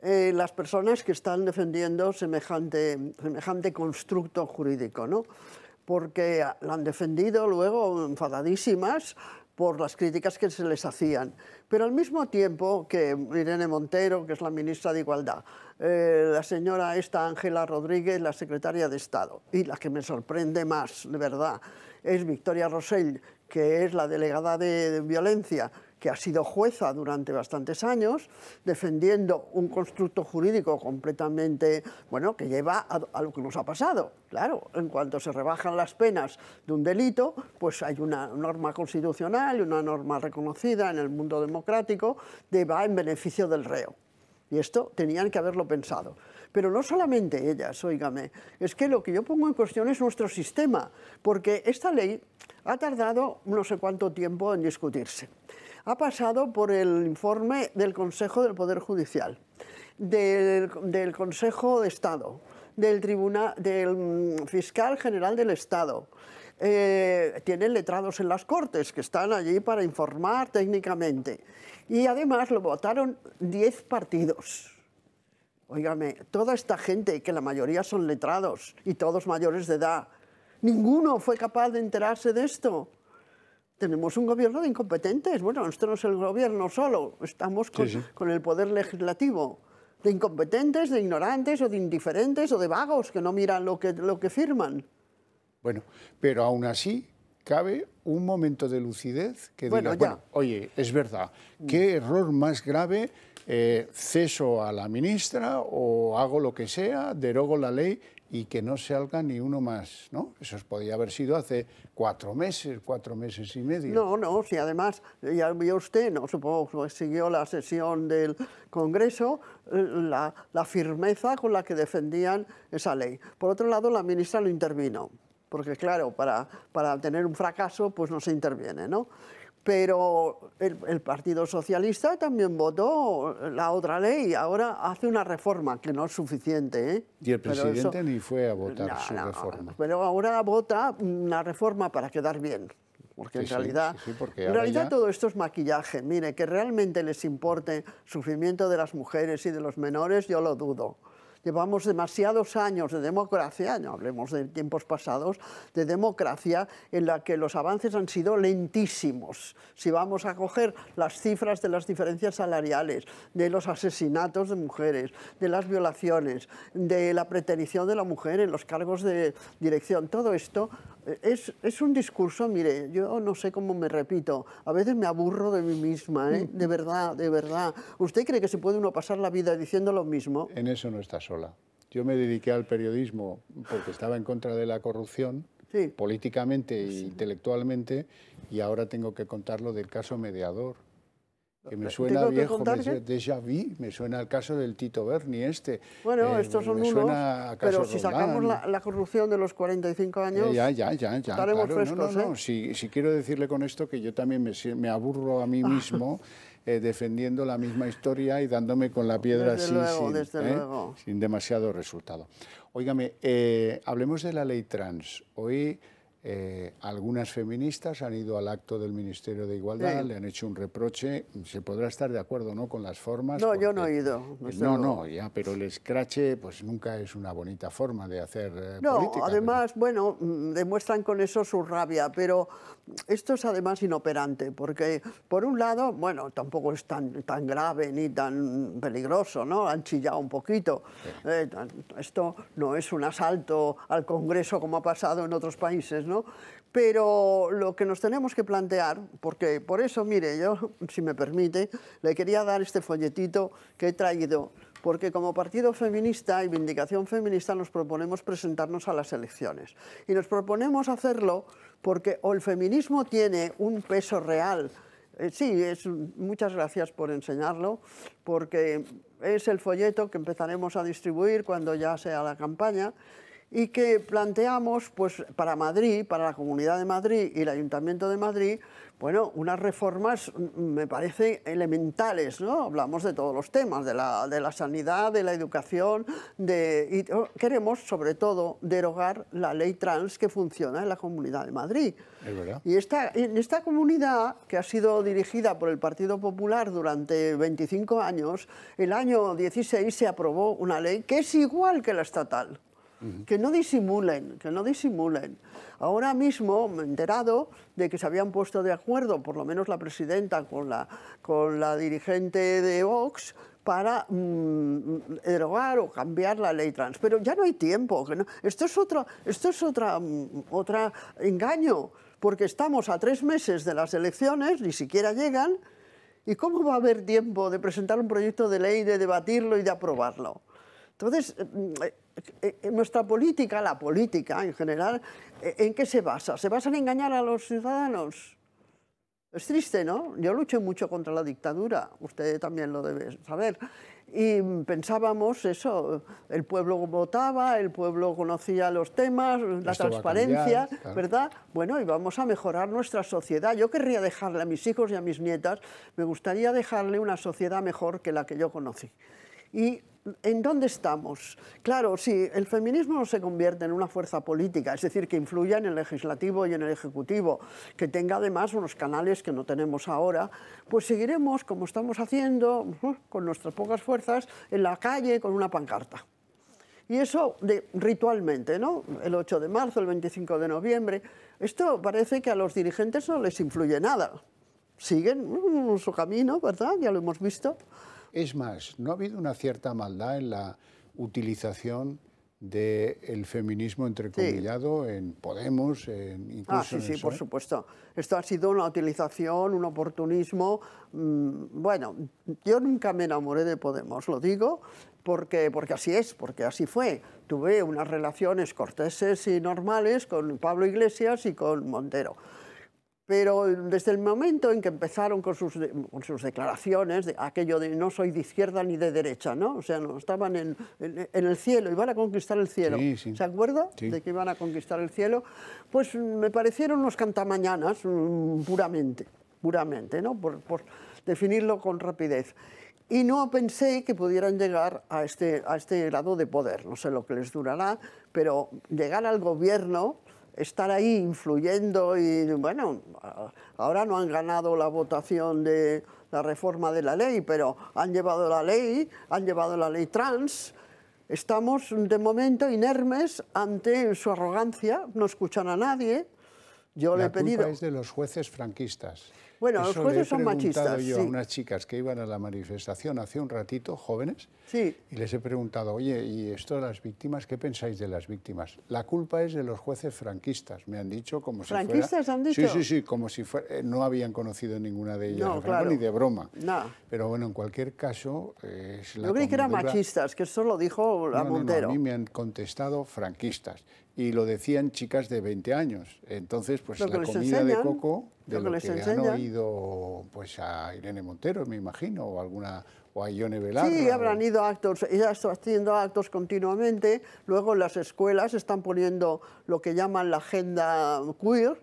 Las personas que están defendiendo semejante constructo jurídico, ¿no? Porque lo han defendido luego enfadadísimas por las críticas que se les hacían. Pero al mismo tiempo que Irene Montero, que es la ministra de Igualdad, la señora esta Ángela Rodríguez, la secretaria de Estado, y la que me sorprende más, de verdad, es Victoria Rosell, que es la delegada de violencia, que ha sido jueza durante bastantes años, defendiendo un constructo jurídico completamente, bueno, que lleva a lo que nos ha pasado. Claro, en cuanto se rebajan las penas de un delito, pues hay una norma constitucional y una norma reconocida en el mundo democrático que va en beneficio del reo. Y esto tenían que haberlo pensado. Pero no solamente ellas, óigame, es que lo que yo pongo en cuestión es nuestro sistema, porque esta ley ha tardado no sé cuánto tiempo en discutirse. Ha pasado por el informe del Consejo del Poder Judicial, del Consejo de Estado, del Fiscal General del Estado. Tienen letrados en las Cortes que están allí para informar técnicamente. Y además lo votaron 10 partidos. Óigame, toda esta gente, que la mayoría son letrados y todos mayores de edad, ninguno fue capaz de enterarse de esto. tenemos un gobierno de incompetentes. Bueno, esto no es el gobierno solo, estamos con el poder legislativo. De incompetentes, de ignorantes o de indiferentes o de vagos que no miran lo que firman. Bueno, pero aún así cabe un momento de lucidez que diga, bueno, oye, es verdad, ¿qué error más grave? Ceso a la ministra o hago lo que sea, derogo la ley y que no salga ni uno más, ¿no? Eso podía haber sido hace 4 meses, 4 meses y medio. No, no, si además, ya vio usted, no supongo que siguió la sesión del Congreso, la firmeza con la que defendían esa ley. Por otro lado, la ministra no intervino, porque claro, para tener un fracaso pues no se interviene, ¿no? Pero el Partido Socialista también votó la otra ley, ahora hace una reforma que no es suficiente, ¿eh? Y el presidente eso, ni fue a votar su reforma. Pero ahora vota una reforma para quedar bien, porque en realidad todo esto es maquillaje. Mire, que realmente les importe el sufrimiento de las mujeres y de los menores, yo lo dudo. Llevamos demasiados años de democracia, no hablemos de tiempos pasados, de democracia en la que los avances han sido lentísimos. Si vamos a coger las cifras de las diferencias salariales, de los asesinatos de mujeres, de las violaciones, de la preterición de la mujer en los cargos de dirección, todo esto es un discurso, mire, yo no sé cómo me repito, a veces me aburro de mí misma, ¿eh? De verdad, de verdad. ¿Usted cree que se puede uno pasar la vida diciendo lo mismo? En eso no está sola. Yo me dediqué al periodismo porque estaba en contra de la corrupción, políticamente e intelectualmente, y ahora tengo que contarlo del caso mediador. Que me suena viejo, déjà vu, me suena al caso del Tito Berni este. Bueno, estos son unos, pero si sacamos la corrupción de los 45 años, estaremos frescos. No, no, no. Si quiero decirle con esto que yo también me aburro a mí mismo defendiendo la misma historia y dándome con la piedra sin demasiado resultado. Óigame, hablemos de la ley trans. Hoy... algunas feministas han ido al acto del Ministerio de Igualdad, le han hecho un reproche, se podrá estar de acuerdo o no con las formas. No, yo no he ido. No, pero el escrache pues nunca es una bonita forma de hacer política. No, además, bueno, demuestran con eso su rabia, pero esto es además inoperante, porque por un lado, bueno, tampoco es tan grave ni tan peligroso, ¿no? Han chillado un poquito. Esto no es un asalto al Congreso como ha pasado en otros países, ¿no? Pero lo que nos tenemos que plantear, porque por eso, mire, yo, si me permite, le quería dar este folletito que he traído, porque como Partido Feminista y Vindicación Feminista nos proponemos presentarnos a las elecciones. Y nos proponemos hacerlo porque o el feminismo tiene un peso real, muchas gracias por enseñarlo, porque es el folleto que empezaremos a distribuir cuando ya sea la campaña, y que planteamos pues, para Madrid, para la Comunidad de Madrid y el Ayuntamiento de Madrid, bueno, unas reformas, me parece, elementales, ¿no? Hablamos de todos los temas, de la sanidad, de la educación, y queremos, sobre todo, derogar la ley trans que funciona en la Comunidad de Madrid. Es verdad. Y en esta comunidad, que ha sido dirigida por el Partido Popular durante 25 años, el año 16 se aprobó una ley que es igual que la estatal. Que no disimulen, que no disimulen. Ahora mismo me he enterado de que se habían puesto de acuerdo, por lo menos la presidenta con la dirigente de Vox, para derogar o cambiar la ley trans. Pero ya no hay tiempo. Esto es otro engaño, porque estamos a 3 meses de las elecciones, ni siquiera llegan, y ¿cómo va a haber tiempo de presentar un proyecto de ley, de debatirlo y de aprobarlo? Entonces, nuestra política, la política en general, ¿en qué se basa? ¿Se basa en engañar a los ciudadanos? Es triste, ¿no? Yo luché mucho contra la dictadura, usted también lo debe saber. Y pensábamos eso, el pueblo votaba, el pueblo conocía los temas, la transparencia, ¿verdad? Bueno, y vamos a mejorar nuestra sociedad. Yo querría dejarle a mis hijos y a mis nietas, me gustaría dejarle una sociedad mejor que la que yo conocí. Y ¿en dónde estamos? Claro, si el feminismo no se convierte en una fuerza política, es decir, que influya en el legislativo y en el ejecutivo, que tenga además unos canales que no tenemos ahora, pues seguiremos, como estamos haciendo, con nuestras pocas fuerzas, en la calle con una pancarta. Y eso ritualmente, ¿no? El 8 de marzo, el 25 de noviembre. Esto parece que a los dirigentes no les influye nada. Siguen su camino, ¿verdad? Ya lo hemos visto. Es más, ¿no ha habido una cierta maldad en la utilización del feminismo entrecomillado en Podemos, incluso en el PSOE? Por supuesto. Esto ha sido una utilización, un oportunismo. Bueno, yo nunca me enamoré de Podemos, lo digo, porque así es, porque así fue. Tuve unas relaciones corteses y normales con Pablo Iglesias y con Montero. Pero desde el momento en que empezaron con sus declaraciones, de aquello de no soy de izquierda ni de derecha, ¿no? O sea, no, estaban en el cielo, iban a conquistar el cielo. Sí, sí. ¿Se acuerda? Sí. De que iban a conquistar el cielo. Pues me parecieron unos cantamañanas, puramente, ¿no? Por definirlo con rapidez. Y no pensé que pudieran llegar a este grado de poder. No sé lo que les durará, pero llegar al gobierno, estar ahí influyendo y, bueno, ahora no han ganado la votación de la reforma de la ley, pero han llevado la ley trans. Estamos, de momento, inermes ante su arrogancia, no escuchan a nadie. Yo le he pedido... La culpa es de los jueces franquistas. Bueno, los jueces son machistas. Eso le he preguntado yo a unas chicas que iban a la manifestación hace un ratito, jóvenes, y les he preguntado, oye, ¿y esto de las víctimas? ¿Qué pensáis de las víctimas? La culpa es de los jueces franquistas, me han dicho, como si fuera... ¿Franquistas han dicho? Sí, como si fuera... No habían conocido ninguna de ellas, no, claro, ni de broma. No. Pero bueno, en cualquier caso... Yo creí que eran machistas, que eso lo dijo la Montero. No, a mí me han contestado franquistas. Y lo decían chicas de 20 años. Entonces, pues la comida de coco, de lo que han oído pues, a Irene Montero, me imagino, o a Ione Belarra. Sí, habrán ido a actos, ella está haciendo actos continuamente. Luego en las escuelas están poniendo lo que llaman la agenda queer,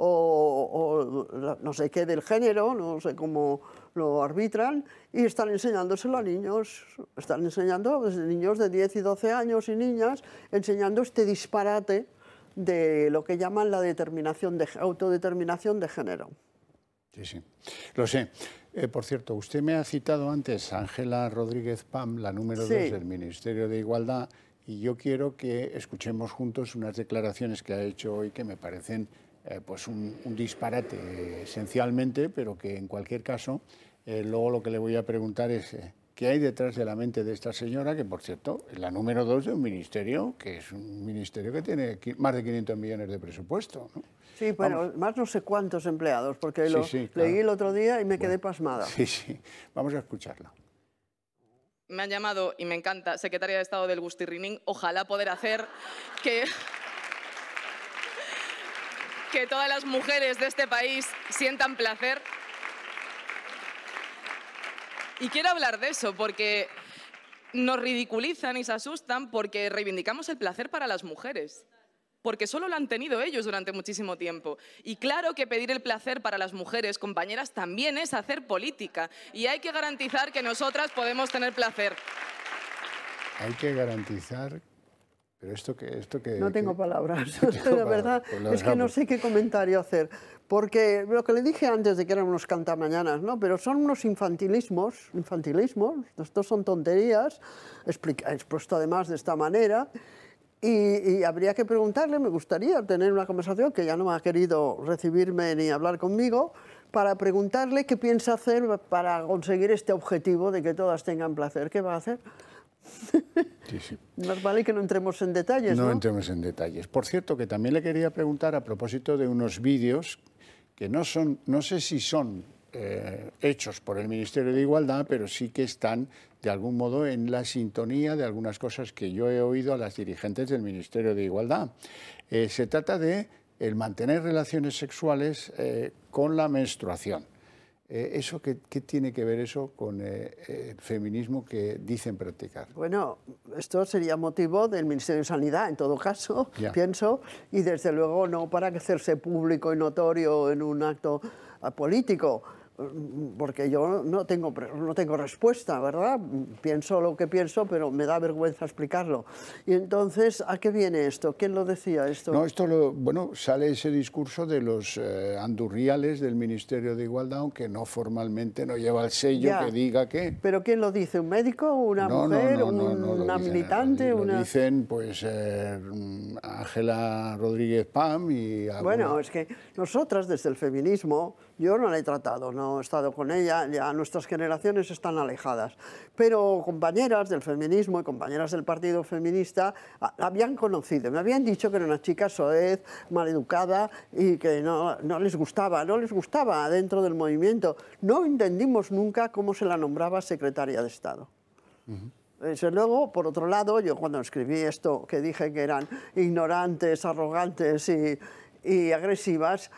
o no sé qué del género, no sé cómo lo arbitran, y están enseñándoselo a niños, están enseñando desde niños de 10 y 12 años y niñas, enseñando este disparate de lo que llaman la autodeterminación de género. Sí, sí, lo sé. Por cierto, usted me ha citado antes a Ángela Rodríguez Pam, la número 2 del Ministerio de Igualdad, y yo quiero que escuchemos juntos unas declaraciones que ha hecho hoy que me parecen pues un disparate, esencialmente, pero que en cualquier caso, luego lo que le voy a preguntar es qué hay detrás de la mente de esta señora, que por cierto es la número 2 de un ministerio, que es un ministerio que tiene más de 500 millones de presupuesto, ¿no? Sí, bueno, más no sé cuántos empleados, porque leí el otro día y me quedé pasmada. Sí, vamos a escucharla. Me han llamado, y me encanta, secretaria de Estado del Bustirrinín, ojalá poder hacer que todas las mujeres de este país sientan placer. Y quiero hablar de eso, porque nos ridiculizan y se asustan porque reivindicamos el placer para las mujeres, porque solo lo han tenido ellos durante muchísimo tiempo. Y claro que pedir el placer para las mujeres, compañeras, también es hacer política, y hay que garantizar que nosotras podemos tener placer. Hay que garantizar... Pero esto que no tengo palabras, la verdad es que no sé qué comentario hacer, porque lo que le dije antes de que eran unos cantamañanas, ¿no? Pero son unos infantilismos, estos son tonterías, expuesto además de esta manera, y habría que preguntarle, me gustaría tener una conversación, que ya no ha querido recibirme ni hablar conmigo, para preguntarle qué piensa hacer para conseguir este objetivo de que todas tengan placer. ¿Qué va a hacer? Sí. Más vale que no entremos en detalles, ¿no? No entremos en detalles. Por cierto, que también le quería preguntar a propósito de unos vídeos que no sé si son hechos por el Ministerio de Igualdad, pero sí que están de algún modo en la sintonía de algunas cosas que yo he oído a las dirigentes del Ministerio de Igualdad. Se trata de el mantener relaciones sexuales con la menstruación. ¿Eso qué tiene que ver eso con el feminismo que dicen practicar? Bueno, esto sería motivo del Ministerio de Sanidad, en todo caso, pienso, y desde luego no para hacerse público y notorio en un acto político, porque yo no tengo respuesta, ¿verdad? Pienso lo que pienso, pero me da vergüenza explicarlo. Y entonces, ¿a qué viene esto? ¿Quién lo decía esto? No, esto, bueno, sale ese discurso de los andurriales del Ministerio de Igualdad, aunque no formalmente, no lleva el sello ya, que diga que... ¿Pero quién lo dice? ¿Un médico? ¿Una mujer? ¿Una militante? Lo dicen, pues, Ángela Rodríguez Pam y... Bueno, es que nosotras, desde el feminismo, yo no la he tratado, no he estado con ella, ya nuestras generaciones están alejadas. Pero compañeras del feminismo y compañeras del Partido Feminista la habían conocido, me habían dicho que era una chica soez, maleducada y que no les gustaba dentro del movimiento. No entendimos nunca cómo se la nombraba secretaria de Estado. Uh-huh. Desde luego, por otro lado, yo cuando escribí esto, que dije que eran ignorantes, arrogantes y agresivas,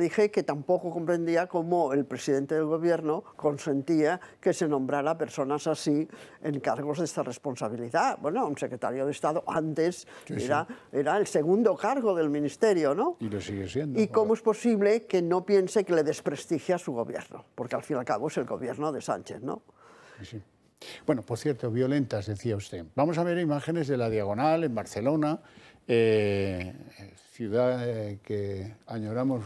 dije que tampoco comprendía cómo el presidente del gobierno consentía que se nombrara personas así en cargos de esta responsabilidad. Bueno, un secretario de Estado antes era el segundo cargo del ministerio, ¿no? Y lo sigue siendo. ¿Y cómo es posible que no piense que le desprestigia a su gobierno? Porque al fin y al cabo es el gobierno de Sánchez, ¿no? Sí. Bueno, por cierto, violentas, decía usted. Vamos a ver imágenes de la Diagonal en Barcelona, ciudad que añoramos,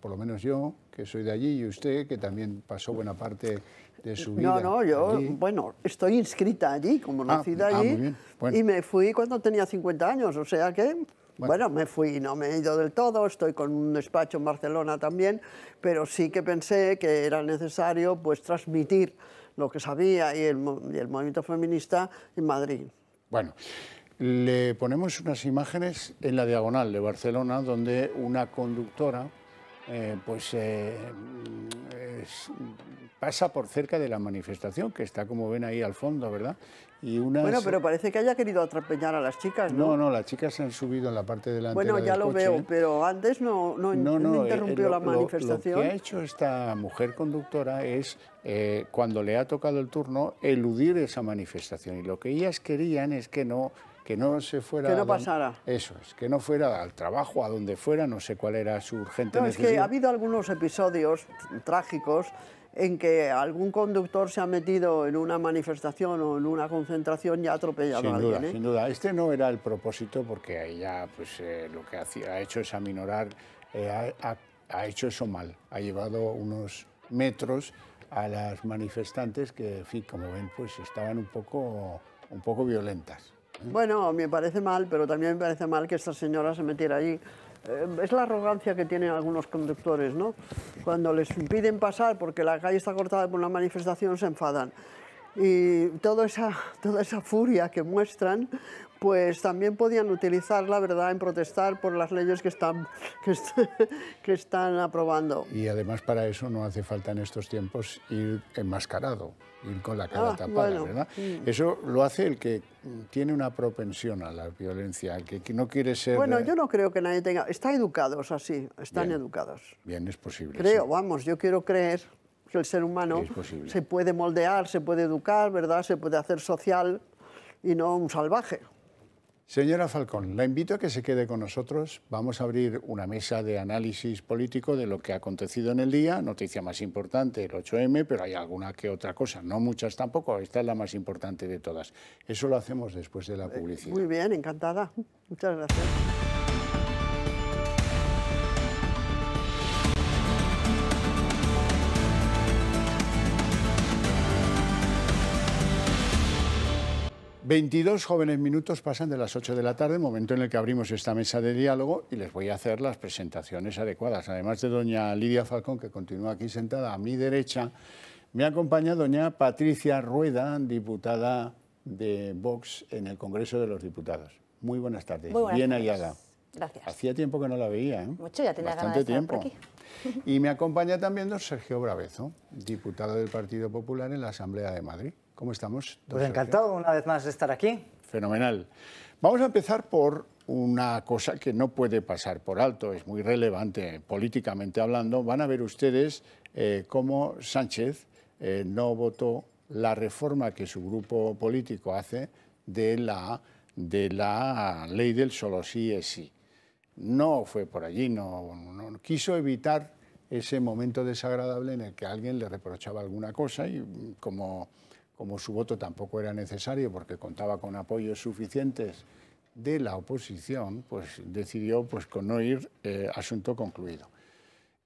por lo menos yo, que soy de allí, y usted, que también pasó buena parte de su vida. No, yo, allí. Bueno, estoy inscrita allí, como nacida allí, bueno, y me fui cuando tenía 50 años, o sea que... Bueno, me fui, no me he ido del todo, estoy con un despacho en Barcelona también, pero sí que pensé que era necesario, pues, transmitir lo que sabía y el movimiento feminista en Madrid. Bueno, le ponemos unas imágenes en la Diagonal de Barcelona, donde una conductora pasa por cerca de la manifestación, que está, como ven, ahí al fondo, ¿verdad? Y unas... Bueno, pero parece que haya querido atropellar a las chicas, ¿no? No, las chicas se han subido en la parte delantera. Bueno, ya del lo coche. Veo, pero antes no interrumpió la manifestación. Lo que ha hecho esta mujer conductora es, cuando le ha tocado el turno, eludir esa manifestación. Y lo que ellas querían es que no se fuera... Que no pasara. Eso es, que no fuera al trabajo, a donde fuera, no sé cuál era su urgente necesidad. Es que ha habido algunos episodios trágicos en que algún conductor se ha metido en una manifestación o en una concentración y ha atropellado a alguien. Sin duda, sin duda. Este no era el propósito, porque ella, pues, lo que ha hecho es aminorar, ha hecho eso mal, ha llevado unos metros a las manifestantes que, en fin, como ven, pues estaban un poco violentas. Bueno, me parece mal, pero también me parece mal que esta señora se metiera allí. Es la arrogancia que tienen algunos conductores, ¿no? Cuando les impiden pasar porque la calle está cortada por una manifestación, se enfadan. Y toda esa furia que muestran, pues también podían utilizarla, ¿verdad?, en protestar por las leyes que están aprobando. Y además para eso no hace falta en estos tiempos ir enmascarado, ir con la cara tapada, bueno, ¿verdad? Eso lo hace el que tiene una propensión a la violencia, el que no quiere ser... Bueno, yo no creo que nadie tenga... Están educados así, están bien educados. Bien, es posible. Creo, sí. Vamos, yo quiero creer que el ser humano se puede moldear, se puede educar, ¿verdad?, se puede hacer social y no un salvaje. Señora Falcón, la invito a que se quede con nosotros. Vamos a abrir una mesa de análisis político de lo que ha acontecido en el día. Noticia más importante, el 8M, pero hay alguna que otra cosa. No muchas tampoco, esta es la más importante de todas. Eso lo hacemos después de la publicidad. Muy bien, encantada. Muchas gracias. ...22 jóvenes minutos pasan de las 8 de la tarde... ...momento en el que abrimos esta mesa de diálogo... ...y les voy a hacer las presentaciones adecuadas... ...además de doña Lidia Falcón... ...que continúa aquí sentada a mi derecha... ...me acompaña doña Patricia Rueda... ...diputada de Vox... ...en el Congreso de los Diputados... ...muy buenas tardes, muy buenas, bien hallada... Gracias. Hacía tiempo que no la veía, ¿eh? Mucho, ya tenía bastante ganas de estar tiempo. Por aquí. Y me acompaña también don Sergio Bravezo... ...diputado del Partido Popular en la Asamblea de Madrid... ¿Cómo estamos? Pues encantado una vez más de estar aquí. Fenomenal. Vamos a empezar por una cosa que no puede pasar por alto, es muy relevante políticamente hablando. Van a ver ustedes cómo Sánchez no votó la reforma que su grupo político hace de la ley del solo sí es sí. No fue por allí, no quiso evitar ese momento desagradable en el que alguien le reprochaba alguna cosa y como su voto tampoco era necesario porque contaba con apoyos suficientes de la oposición, pues decidió pues, con no ir, asunto concluido.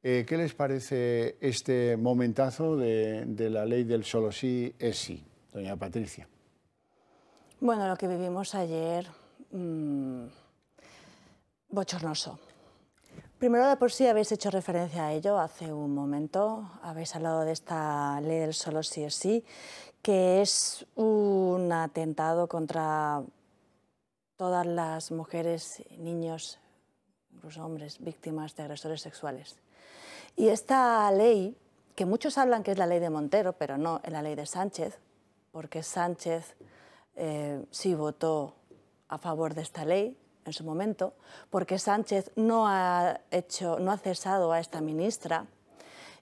¿Qué les parece este momentazo de la ley del solo sí es sí, doña Patricia? Bueno, lo que vivimos ayer, bochornoso. Primero, de por sí habéis hecho referencia a ello hace un momento, habéis hablado de esta ley del solo sí es sí, que es un atentado contra todas las mujeres, niños, incluso hombres, víctimas de agresores sexuales. Y esta ley, que muchos hablan que es la ley de Montero, pero no, es la ley de Sánchez, porque Sánchez sí votó a favor de esta ley en su momento, porque Sánchez no ha cesado a esta ministra,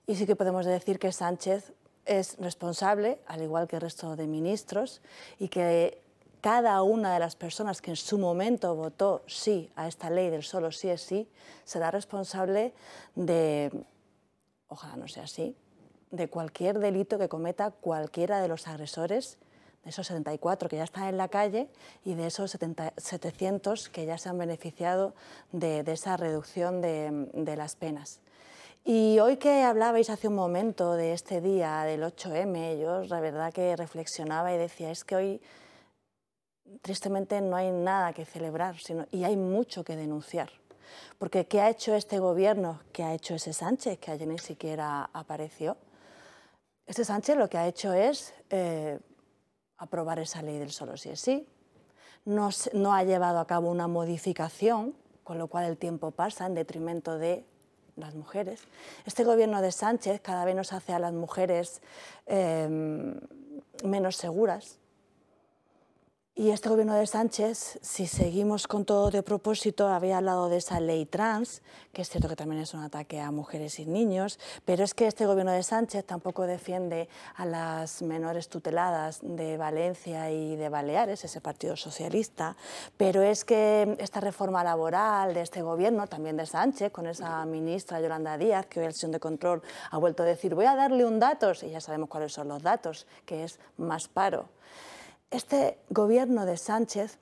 y sí que podemos decir que Sánchez es responsable, al igual que el resto de ministros, y que cada una de las personas que en su momento votó sí a esta ley del solo sí es sí, será responsable de, ojalá no sea así, de cualquier delito que cometa cualquiera de los agresores, de esos 74 que ya están en la calle y de esos 700 que ya se han beneficiado de esa reducción de las penas. Y hoy que hablabais hace un momento de este día del 8M, yo la verdad que reflexionaba y decía, es que hoy tristemente no hay nada que celebrar y hay mucho que denunciar. Porque ¿qué ha hecho este gobierno? ¿Qué ha hecho ese Sánchez que ayer ni siquiera apareció? Ese Sánchez lo que ha hecho es aprobar esa ley del solo sí es sí. No ha llevado a cabo una modificación, con lo cual el tiempo pasa en detrimento de las mujeres. Este gobierno de Sánchez cada vez nos hace a las mujeres menos seguras. Y este gobierno de Sánchez, si seguimos con todo de propósito, había hablado de esa ley trans, que es cierto que también es un ataque a mujeres y niños, pero es que este gobierno de Sánchez tampoco defiende a las menores tuteladas de Valencia y de Baleares, ese partido socialista, pero es que esta reforma laboral de este gobierno, también de Sánchez, con esa ministra Yolanda Díaz, que hoy en la sesión de control ha vuelto a decir, voy a darle un dato, y ya sabemos cuáles son los datos, que es más paro. Este gobierno de Sánchez,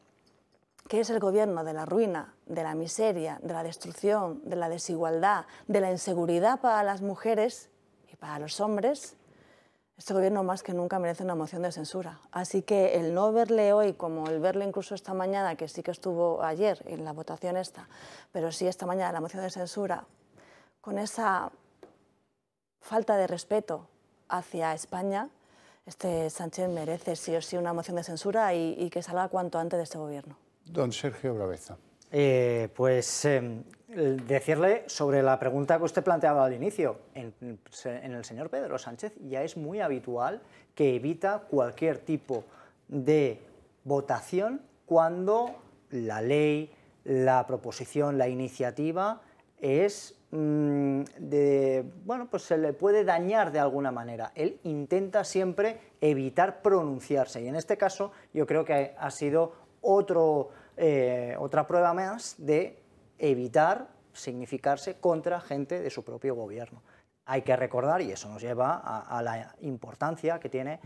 que es el gobierno de la ruina, de la miseria, de la destrucción, de la desigualdad, de la inseguridad para las mujeres y para los hombres, este gobierno más que nunca merece una moción de censura. Así que el no verle hoy, como el verle incluso esta mañana, que sí que estuvo ayer en la votación esta, pero sí esta mañana la moción de censura, con esa falta de respeto hacia España, este Sánchez merece sí o sí una moción de censura y que salga cuanto antes de este gobierno. Don Sergio Braveza. Decirle sobre la pregunta que usted planteaba al inicio. En el señor Pedro Sánchez ya es muy habitual que evita cualquier tipo de votación cuando la ley, la proposición, la iniciativa es... bueno, pues se le puede dañar de alguna manera. Él intenta siempre evitar pronunciarse y en este caso yo creo que ha sido otra prueba más de evitar significarse contra gente de su propio gobierno. Hay que recordar, y eso nos lleva a la importancia que tiene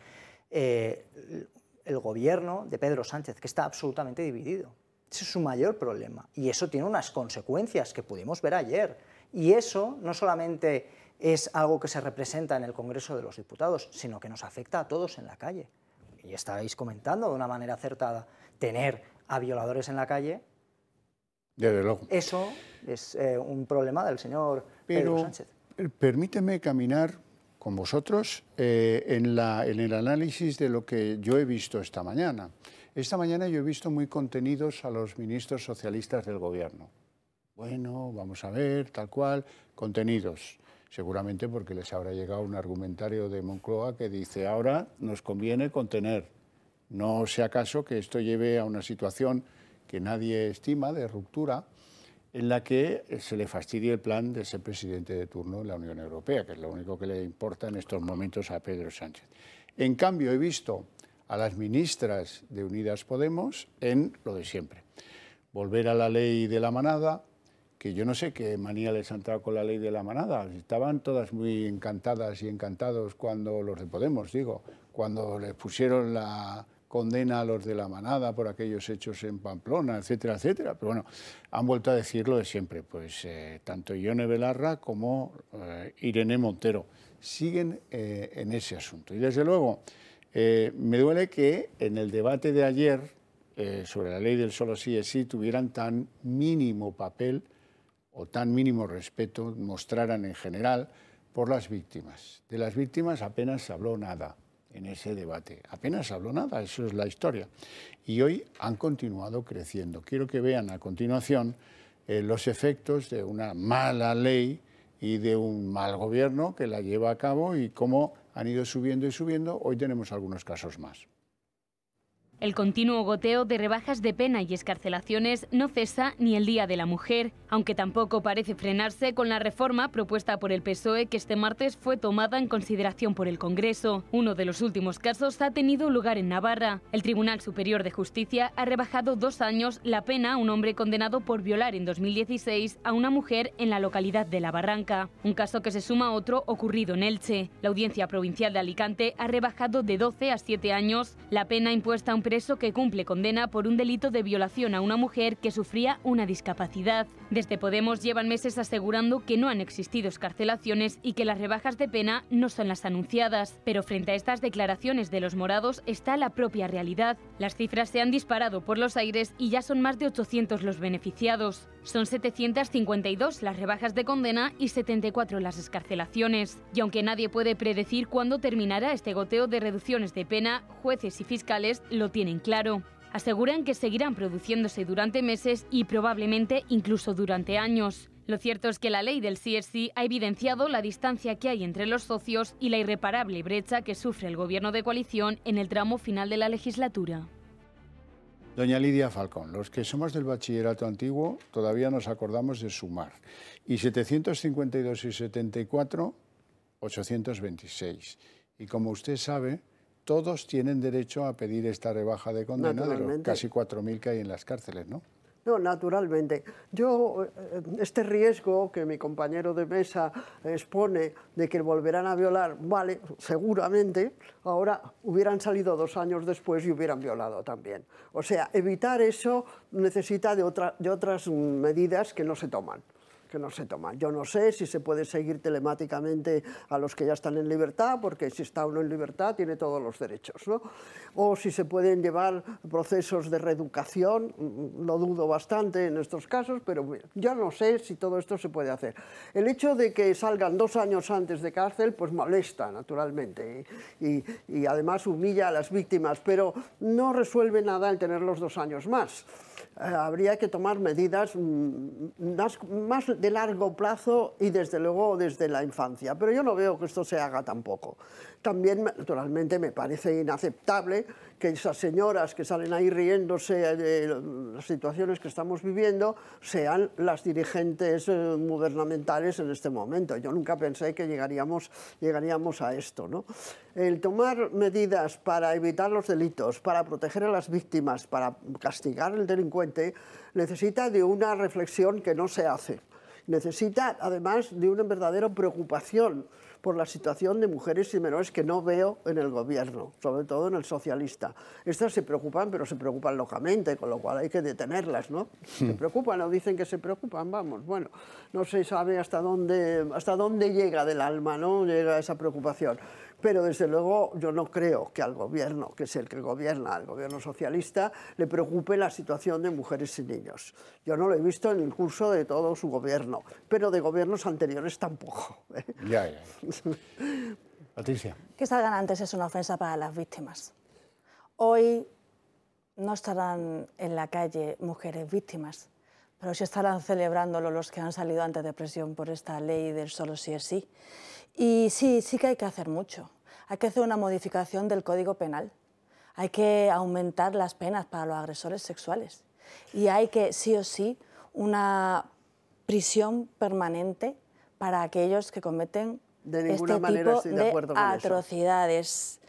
el gobierno de Pedro Sánchez, que está absolutamente dividido. Ese es su mayor problema y eso tiene unas consecuencias que pudimos ver ayer. Y eso no solamente es algo que se representa en el Congreso de los Diputados, sino que nos afecta a todos en la calle. Y estáis comentando de una manera acertada, tener a violadores en la calle, desde luego. Eso es un problema del señor Pedro Sánchez. Permíteme caminar con vosotros en el análisis de lo que yo he visto esta mañana. Esta mañana yo he visto muy contenidos a los ministros socialistas del Gobierno. Bueno, vamos a ver, tal cual, contenidos. Seguramente porque les habrá llegado un argumentario de Moncloa que dice ahora nos conviene contener. No sea caso que esto lleve a una situación que nadie estima de ruptura en la que se le fastidie el plan de ser presidente de turno en la Unión Europea, que es lo único que le importa en estos momentos a Pedro Sánchez. En cambio, he visto a las ministras de Unidas Podemos en lo de siempre. Volver a la ley de la manada, que yo no sé qué manía les ha entrado con la ley de la manada. Estaban todas muy encantadas y encantados cuando los de Podemos, digo, cuando les pusieron la condena a los de la manada por aquellos hechos en Pamplona, etcétera, etcétera. Pero bueno, han vuelto a decir lo de siempre, pues tanto Ione Belarra como Irene Montero siguen en ese asunto. Y desde luego, me duele que en el debate de ayer sobre la ley del solo sí es sí tuvieran tan mínimo papel o tan mínimo respeto, mostraran en general, por las víctimas. De las víctimas apenas se habló nada en ese debate, apenas habló nada, eso es la historia. Y hoy han continuado creciendo. Quiero que vean a continuación los efectos de una mala ley y de un mal gobierno que la lleva a cabo y cómo han ido subiendo y subiendo. Hoy tenemos algunos casos más. El continuo goteo de rebajas de pena y excarcelaciones no cesa ni el Día de la Mujer, aunque tampoco parece frenarse con la reforma propuesta por el PSOE que este martes fue tomada en consideración por el Congreso. Uno de los últimos casos ha tenido lugar en Navarra. El Tribunal Superior de Justicia ha rebajado 2 años la pena a un hombre condenado por violar en 2016 a una mujer en la localidad de La Barranca, un caso que se suma a otro ocurrido en Elche. La Audiencia Provincial de Alicante ha rebajado de 12 a 7 años la pena impuesta a un preso que cumple condena por un delito de violación a una mujer que sufría una discapacidad. Desde Podemos llevan meses asegurando que no han existido excarcelaciones y que las rebajas de pena no son las anunciadas. Pero frente a estas declaraciones de los morados está la propia realidad. Las cifras se han disparado por los aires y ya son más de 800 los beneficiados. Son 752 las rebajas de condena y 74 las excarcelaciones. Y aunque nadie puede predecir cuándo terminará este goteo de reducciones de pena, jueces y fiscales lo tienen claro. Aseguran que seguirán produciéndose durante meses y probablemente incluso durante años. Lo cierto es que la ley del sí es sí ha evidenciado la distancia que hay entre los socios y la irreparable brecha que sufre el gobierno de coalición en el tramo final de la legislatura. Doña Lidia Falcón, los que somos del bachillerato antiguo todavía nos acordamos de sumar. Y 752 y 74, 826. Y como usted sabe, todos tienen derecho a pedir esta rebaja de condena de los casi 4.000 que hay en las cárceles, ¿no? No, naturalmente. Yo, este riesgo que mi compañero de mesa expone de que volverán a violar, vale, seguramente, ahora hubieran salido 2 años después y hubieran violado también. O sea, evitar eso necesita de otras medidas que no se toman. Yo no sé si se puede seguir telemáticamente a los que ya están en libertad, porque si está uno en libertad tiene todos los derechos, ¿no? O si se pueden llevar procesos de reeducación, lo dudo bastante en estos casos, pero yo no sé si todo esto se puede hacer. El hecho de que salgan 2 años antes de cárcel, pues molesta, naturalmente, y además humilla a las víctimas, pero no resuelve nada el tener los 2 años más. Habría que tomar medidas más de largo plazo y desde luego desde la infancia, pero yo no veo que esto se haga tampoco. También, naturalmente, me parece inaceptable que esas señoras que salen ahí riéndose de las situaciones que estamos viviendo sean las dirigentes gubernamentales en este momento. Yo nunca pensé que llegaríamos a esto, ¿no? El tomar medidas para evitar los delitos, para proteger a las víctimas, para castigar al delincuente, necesita de una reflexión que no se hace. Necesita, además, de una verdadera preocupación por la situación de mujeres y menores que no veo en el gobierno, sobre todo en el socialista. Estas se preocupan, pero se preocupan locamente, con lo cual hay que detenerlas, ¿no? Se preocupan o dicen que se preocupan, vamos, bueno, no se sabe hasta dónde llega del alma, ¿no? Llega esa preocupación. Pero desde luego yo no creo que al gobierno, que es el que gobierna, al gobierno socialista, le preocupe la situación de mujeres y niños. Yo no lo he visto en el curso de todo su gobierno, pero de gobiernos anteriores tampoco, ¿eh? Ya. Patricia. Que salgan antes es una ofensa para las víctimas. Hoy no estarán en la calle mujeres víctimas, pero sí estarán celebrándolo los que han salido antes de prisión por esta ley del solo sí es sí. Y sí, sí que hay que hacer mucho. Hay que hacer una modificación del Código Penal. Hay que aumentar las penas para los agresores sexuales. Y hay que, sí o sí, una prisión permanente para aquellos que cometen este tipo de atrocidades.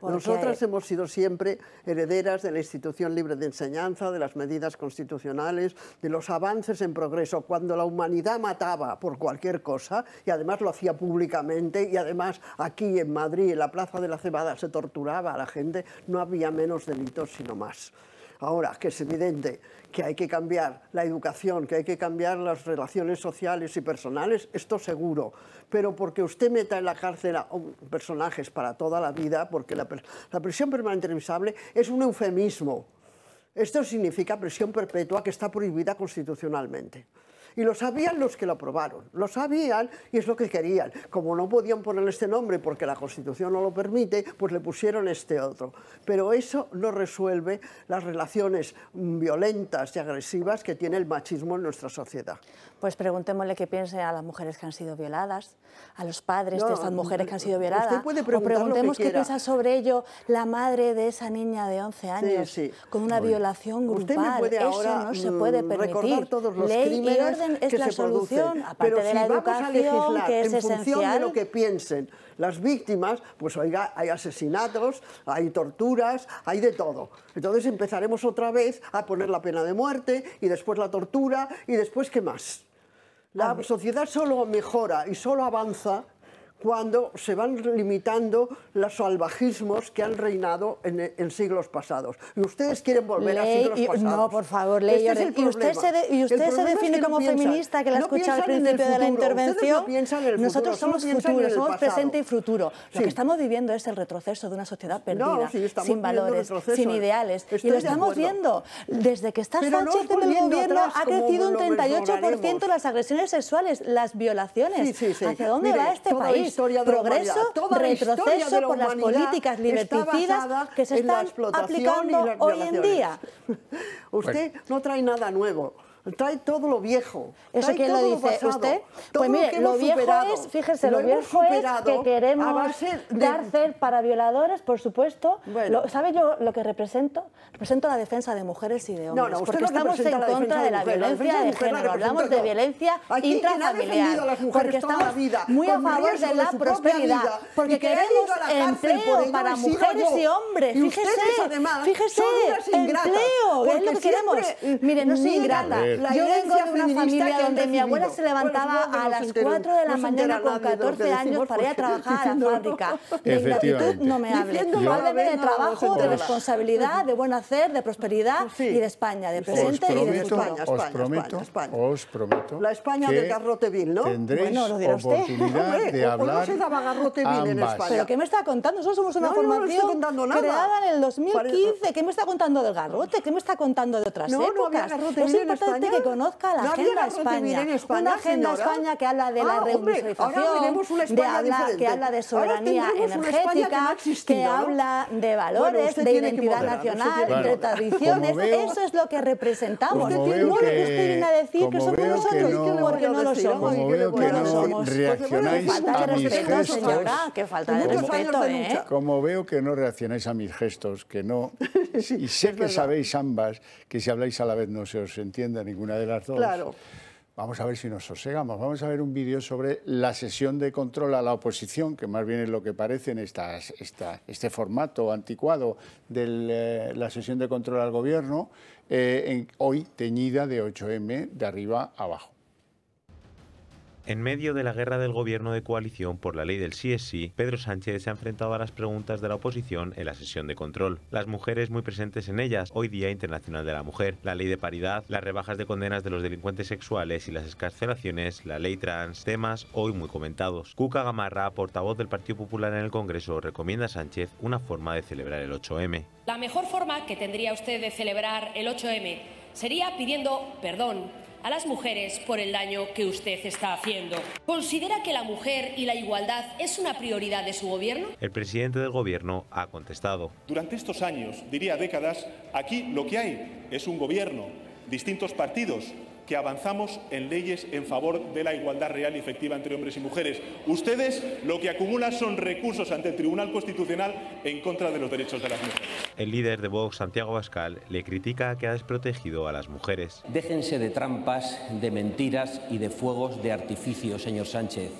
Nosotras hemos sido siempre herederas de la institución libre de enseñanza, de las medidas constitucionales, de los avances en progreso. Cuando la humanidad mataba por cualquier cosa, y además lo hacía públicamente, y además aquí en Madrid, en la Plaza de la Cebada, se torturaba a la gente, no había menos delitos sino más. Ahora, que es evidente que hay que cambiar la educación, que hay que cambiar las relaciones sociales y personales, esto seguro. Pero porque usted meta en la cárcel a personajes para toda la vida, porque la prisión permanente revisable es un eufemismo. Esto significa prisión perpetua que está prohibida constitucionalmente. Y lo sabían los que lo aprobaron, lo sabían y es lo que querían. Como no podían poner este nombre porque la Constitución no lo permite, pues le pusieron este otro. Pero eso no resuelve las relaciones violentas y agresivas que tiene el machismo en nuestra sociedad. Pues preguntémosle qué piense a las mujeres que han sido violadas, a los padres de estas mujeres que han sido violadas. Usted puede preguntar o preguntemos qué piensa sobre ello la madre de esa niña de 11 años con una violación grupal. Usted me puede ahora eso no se puede permitir. Recordar todos los crímenes es la solución, aparte de la educación, que es esencial. Pero si vamos a legislar en función de lo que piensen las víctimas, pues oiga, hay asesinatos, hay torturas, hay de todo. Entonces empezaremos otra vez a poner la pena de muerte y después la tortura y después ¿qué más? La sociedad solo mejora y solo avanza cuando se van limitando los salvajismos que han reinado en siglos pasados. Y ustedes quieren volver a siglos pasados. No, por favor, ley. Este es el y usted se define como feminista, que la escuchaba al principio de la intervención. Nosotros somos futuro, somos presente y futuro. Lo que estamos viviendo es el retroceso de una sociedad perdida, sin valores, sin ideales. Y lo estamos viendo. Desde que está Sánchez en el gobierno ha crecido un 38% las agresiones sexuales, las violaciones. ¿Hacia dónde va este país? Progreso, retroceso por las políticas liberticidas que se están aplicando hoy en día. Usted no trae nada nuevo. Trae todo lo viejo. ¿Eso quién lo dice? ¿Usted? Pues mire, lo viejo es, fíjese, lo viejo es que queremos cárcel para violadores, por supuesto. ¿Sabe yo lo que represento? Represento la defensa de mujeres y de hombres. No, porque estamos en contra de la violencia de género. Hablamos de violencia intrafamiliar. Porque estamos muy a favor de la prosperidad. Porque queremos empleo para mujeres y hombres. Fíjese, empleo. Es lo que queremos. Mire, no soy ingrata. Yo vengo de una familia donde mi abuela se levantaba a las 4 de la mañana con 14 años para ir a trabajar a la fábrica. De ingratitud no me hable. Hábleme de trabajo, de responsabilidad, de buen hacer, de prosperidad y de España, de presente y de España. Os prometo la España del garrotevil, ¿no? Tendréis oportunidad de hablar ambas. ¿Pero qué me está contando? Nosotros somos una formación creada en el 2015. ¿Qué me está contando del garrote? ¿Qué me está contando de otras épocas? Es importante que conozca la agenda España, una agenda España que habla de la remunicipalización, que habla de soberanía energética, que habla de valores, de identidad nacional, de tradiciones. Eso es lo que representamos. No lo que usted viene a decir que somos nosotros, porque no lo somos. Como veo que no reaccionáis a mis gestos, que falta de respeto, como veo que no reaccionáis a mis gestos, que no, y sé que sabéis ambas que si habláis a la vez no se os entienda ninguna de las dos. Claro. Vamos a ver si nos sosegamos. Vamos a ver un vídeo sobre la sesión de control a la oposición, que más bien es lo que parece en este formato anticuado de la sesión de control al gobierno, hoy teñida de 8M de arriba a abajo. En medio de la guerra del gobierno de coalición por la ley del sí es sí, Pedro Sánchez se ha enfrentado a las preguntas de la oposición en la sesión de control. Las mujeres muy presentes en ellas, hoy Día Internacional de la Mujer, la ley de paridad, las rebajas de condenas de los delincuentes sexuales y las excarcelaciones, la ley trans, temas hoy muy comentados. Cuca Gamarra, portavoz del Partido Popular en el Congreso, recomienda a Sánchez una forma de celebrar el 8M. La mejor forma que tendría usted de celebrar el 8M sería pidiendo perdón a las mujeres por el daño que usted está haciendo. ¿Considera que la mujer y la igualdad es una prioridad de su gobierno? El presidente del gobierno ha contestado. Durante estos años, diría décadas, aquí lo que hay es un gobierno, distintos partidos, que avanzamos en leyes en favor de la igualdad real y efectiva entre hombres y mujeres. Ustedes lo que acumulan son recursos ante el Tribunal Constitucional en contra de los derechos de las mujeres. El líder de Vox, Santiago Abascal, le critica que ha desprotegido a las mujeres. Déjense de trampas, de mentiras y de fuegos de artificio, señor Sánchez.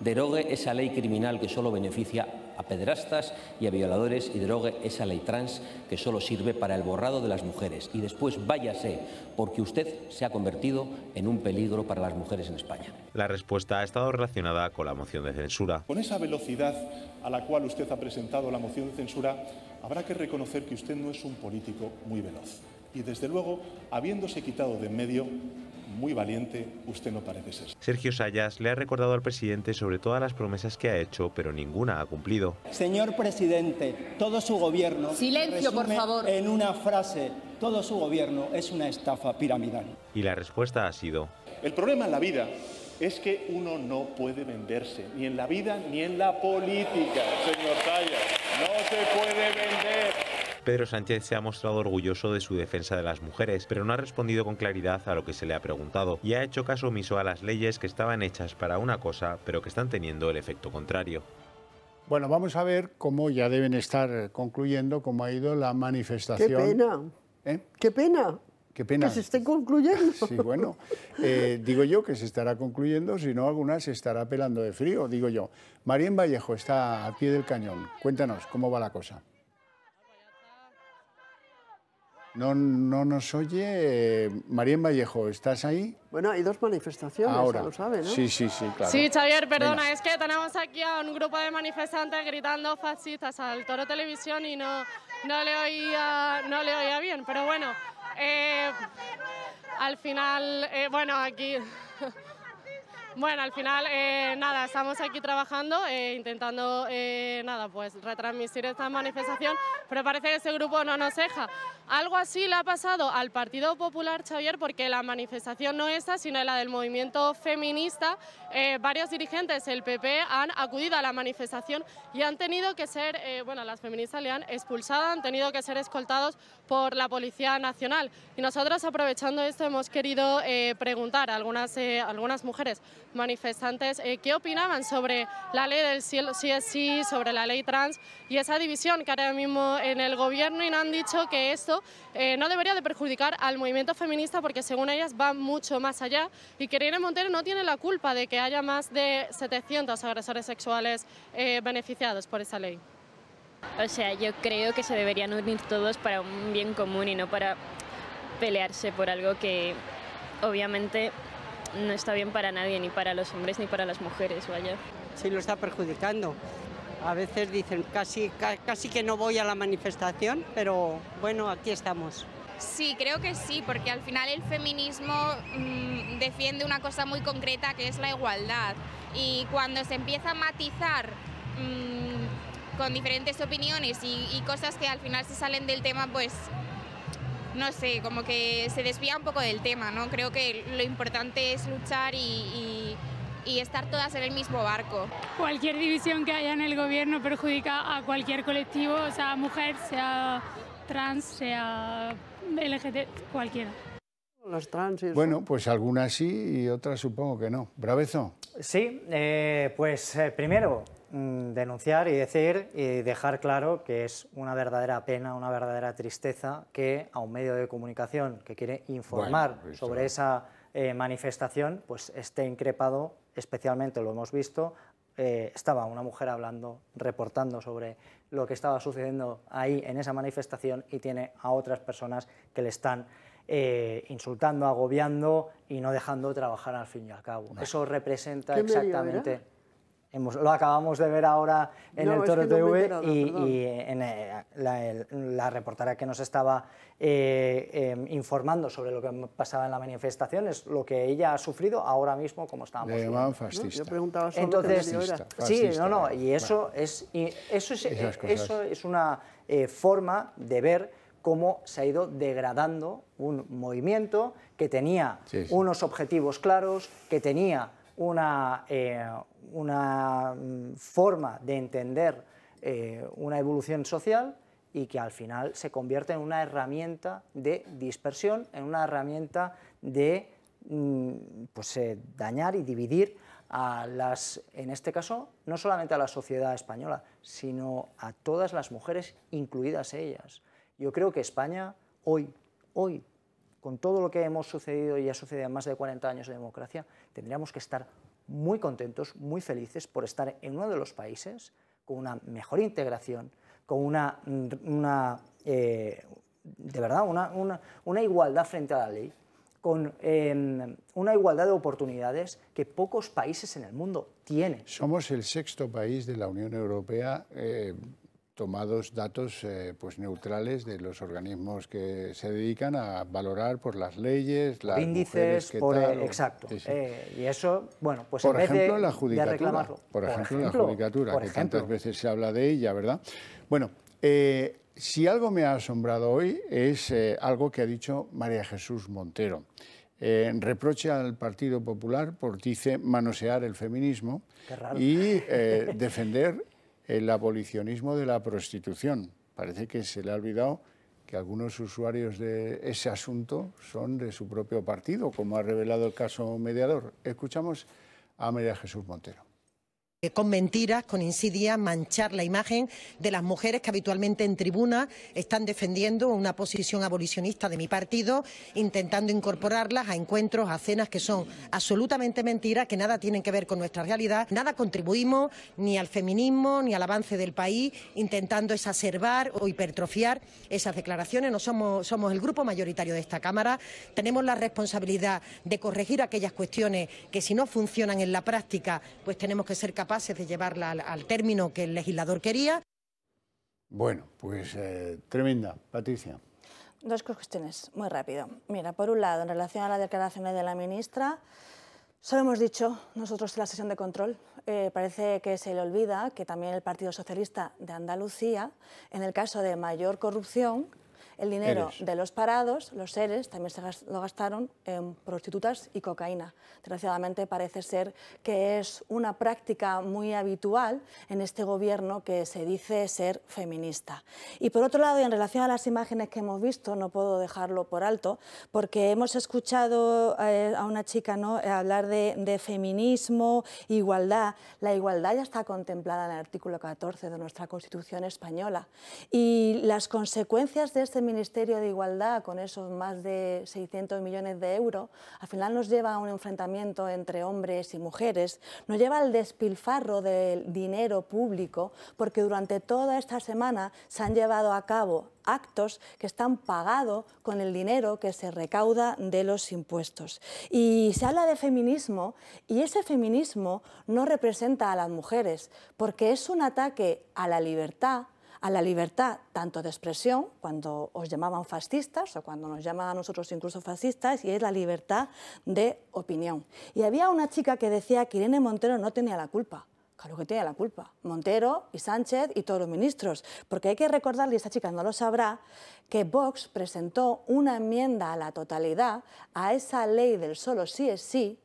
Derogue esa ley criminal que solo beneficia a pederastas y a violadores y derogue esa ley trans que solo sirve para el borrado de las mujeres. Y después váyase, porque usted se ha convertido en un peligro para las mujeres en España. La respuesta ha estado relacionada con la moción de censura. Con esa velocidad a la cual usted ha presentado la moción de censura, habrá que reconocer que usted no es un político muy veloz. Y desde luego, habiéndose quitado de en medio, muy valiente, usted no parece ser. Sergio Sayas le ha recordado al presidente sobre todas las promesas que ha hecho, pero ninguna ha cumplido. Señor presidente, todo su gobierno... Silencio, por favor. En una frase, todo su gobierno es una estafa piramidal. Y la respuesta ha sido... El problema en la vida es que uno no puede venderse, ni en la vida ni en la política, señor Sayas. No se puede vender. Pedro Sánchez se ha mostrado orgulloso de su defensa de las mujeres, pero no ha respondido con claridad a lo que se le ha preguntado y ha hecho caso omiso a las leyes que estaban hechas para una cosa, pero que están teniendo el efecto contrario. Bueno, vamos a ver cómo ya deben estar concluyendo cómo ha ido la manifestación. ¡Qué pena! ¿Eh? ¡Qué pena! ¡Qué pena! Que se esté concluyendo. Sí, bueno, digo yo que se estará concluyendo, si no alguna se estará pelando de frío, digo yo. Miriam Vallejo está al pie del cañón. Cuéntanos, ¿cómo va la cosa? No nos oye. Miriam Vallejo, ¿estás ahí? Bueno, hay dos manifestaciones, ahora lo sabe, ¿no? Sí, claro. Sí, Xavier, perdona, venga. Es que tenemos aquí a un grupo de manifestantes gritando fascistas al Toro Televisión y no le oía bien, pero bueno, al final, nada, estamos aquí trabajando, intentando, pues retransmitir esta manifestación, pero parece que ese grupo no nos deja. Algo así le ha pasado al Partido Popular, Xavier, porque la manifestación no esta, sino la del movimiento feminista. Varios dirigentes del PP han acudido a la manifestación y han tenido que ser, las feministas le han expulsado, han tenido que ser escoltados por la Policía Nacional. Y nosotros, aprovechando esto, hemos querido preguntar a algunas mujeres manifestantes qué opinaban sobre la ley del sí es sí, sobre la ley trans y esa división que ahora mismo en el gobierno, y han dicho que esto no debería de perjudicar al movimiento feminista porque según ellas va mucho más allá y que Irene Montero no tiene la culpa de que haya más de 700 agresores sexuales beneficiados por esa ley. O sea, yo creo que se deberían unir todos para un bien común y no para pelearse por algo que obviamente no está bien para nadie, ni para los hombres ni para las mujeres, vaya. Sí, lo está perjudicando. A veces dicen casi que no voy a la manifestación, pero bueno, aquí estamos. Sí, creo que sí, porque al final el feminismo defiende una cosa muy concreta que es la igualdad. Y cuando se empieza a matizar con diferentes opiniones y cosas que al final se salen del tema, pues... no sé, como que se desvía un poco del tema, ¿no? Creo que lo importante es luchar y estar todas en el mismo barco. Cualquier división que haya en el gobierno perjudica a cualquier colectivo, o sea mujer, sea trans, sea LGBT, cualquiera. Los trans y eso. Bueno, pues algunas sí y otras supongo que no. Bravezo. Sí, primero denunciar y decir y dejar claro que es una verdadera pena, una verdadera tristeza que a un medio de comunicación que quiere informar sobre esa manifestación pues esté increpado, especialmente lo hemos visto, estaba una mujer hablando, reportando sobre lo que estaba sucediendo ahí en esa manifestación y tiene a otras personas que le están insultando, agobiando y no dejando trabajar al fin y al cabo. Vale. Eso representa exactamente... lo acabamos de ver ahora en el Toro TV y en la reportera que nos estaba informando sobre lo que pasaba en la manifestación, es lo que ella ha sufrido ahora mismo como estábamos. Le llamaban fascista. Yo preguntaba sobre eso es una forma de ver cómo se ha ido degradando un movimiento que tenía unos objetivos claros, que tenía una forma de entender una evolución social y que al final se convierte en una herramienta de dispersión, en una herramienta de dañar y dividir a en este caso, no solamente a la sociedad española, sino a todas las mujeres, incluidas ellas. Yo creo que España hoy, con todo lo que hemos sucedido y ha sucedido en más de 40 años de democracia, tendríamos que estar muy contentos, muy felices por estar en uno de los países con una mejor integración, con una igualdad frente a la ley, con una igualdad de oportunidades que pocos países en el mundo tienen. Somos el sexto país de la Unión Europea, tomados datos pues neutrales de los organismos que se dedican a valorar por las leyes, las índices, que por tal, exacto. Sí, sí. Y eso, bueno, pues por en ejemplo, vez de, la judicatura, de reclamarlo. Por ejemplo, la judicatura, que tantas veces se habla de ella, ¿verdad? Bueno, si algo me ha asombrado hoy es algo que ha dicho María Jesús Montero. Reprocha al Partido Popular por, dice, manosear el feminismo y defender el abolicionismo de la prostitución. Parece que se le ha olvidado que algunos usuarios de ese asunto son de su propio partido, como ha revelado el caso Mediador. Escuchamos a María Jesús Montero. Con mentiras, con insidias, manchar la imagen de las mujeres que habitualmente en tribuna están defendiendo una posición abolicionista de mi partido, intentando incorporarlas a encuentros, a cenas que son absolutamente mentiras, que nada tienen que ver con nuestra realidad, nada contribuimos ni al feminismo ni al avance del país, intentando exacerbar o hipertrofiar esas declaraciones. No somos el grupo mayoritario de esta Cámara, tenemos la responsabilidad de corregir aquellas cuestiones que si no funcionan en la práctica, pues tenemos que ser capaces de llevarla al término que el legislador quería. Bueno, pues tremenda. Patricia. Dos cuestiones, muy rápido. Mira, por un lado, en relación a las declaraciones de la ministra, solo hemos dicho nosotros en la sesión de control, parece que se le olvida que también el Partido Socialista de Andalucía, en el caso de mayor corrupción, el dinero de los parados, los ERES, también lo gastaron en prostitutas y cocaína. Desgraciadamente parece ser que es una práctica muy habitual en este gobierno que se dice ser feminista. Y por otro lado, y en relación a las imágenes que hemos visto, no puedo dejarlo por alto, porque hemos escuchado a una chica, ¿no?, hablar de feminismo, igualdad. La igualdad ya está contemplada en el artículo 14 de nuestra Constitución española. Y las consecuencias de este Ministerio de Igualdad, con esos más de 600 millones de euros, al final nos lleva a un enfrentamiento entre hombres y mujeres, nos lleva al despilfarro del dinero público, porque durante toda esta semana se han llevado a cabo actos que están pagados con el dinero que se recauda de los impuestos. Y se habla de feminismo, y ese feminismo no representa a las mujeres, porque es un ataque a la libertad tanto de expresión, cuando os llamaban fascistas o cuando nos llaman a nosotros incluso fascistas, y es la libertad de opinión. Y había una chica que decía que Irene Montero no tenía la culpa. Claro que tiene la culpa, Montero y Sánchez y todos los ministros, porque hay que recordarle, y esta chica no lo sabrá, que Vox presentó una enmienda a la totalidad a esa ley del solo sí es sí,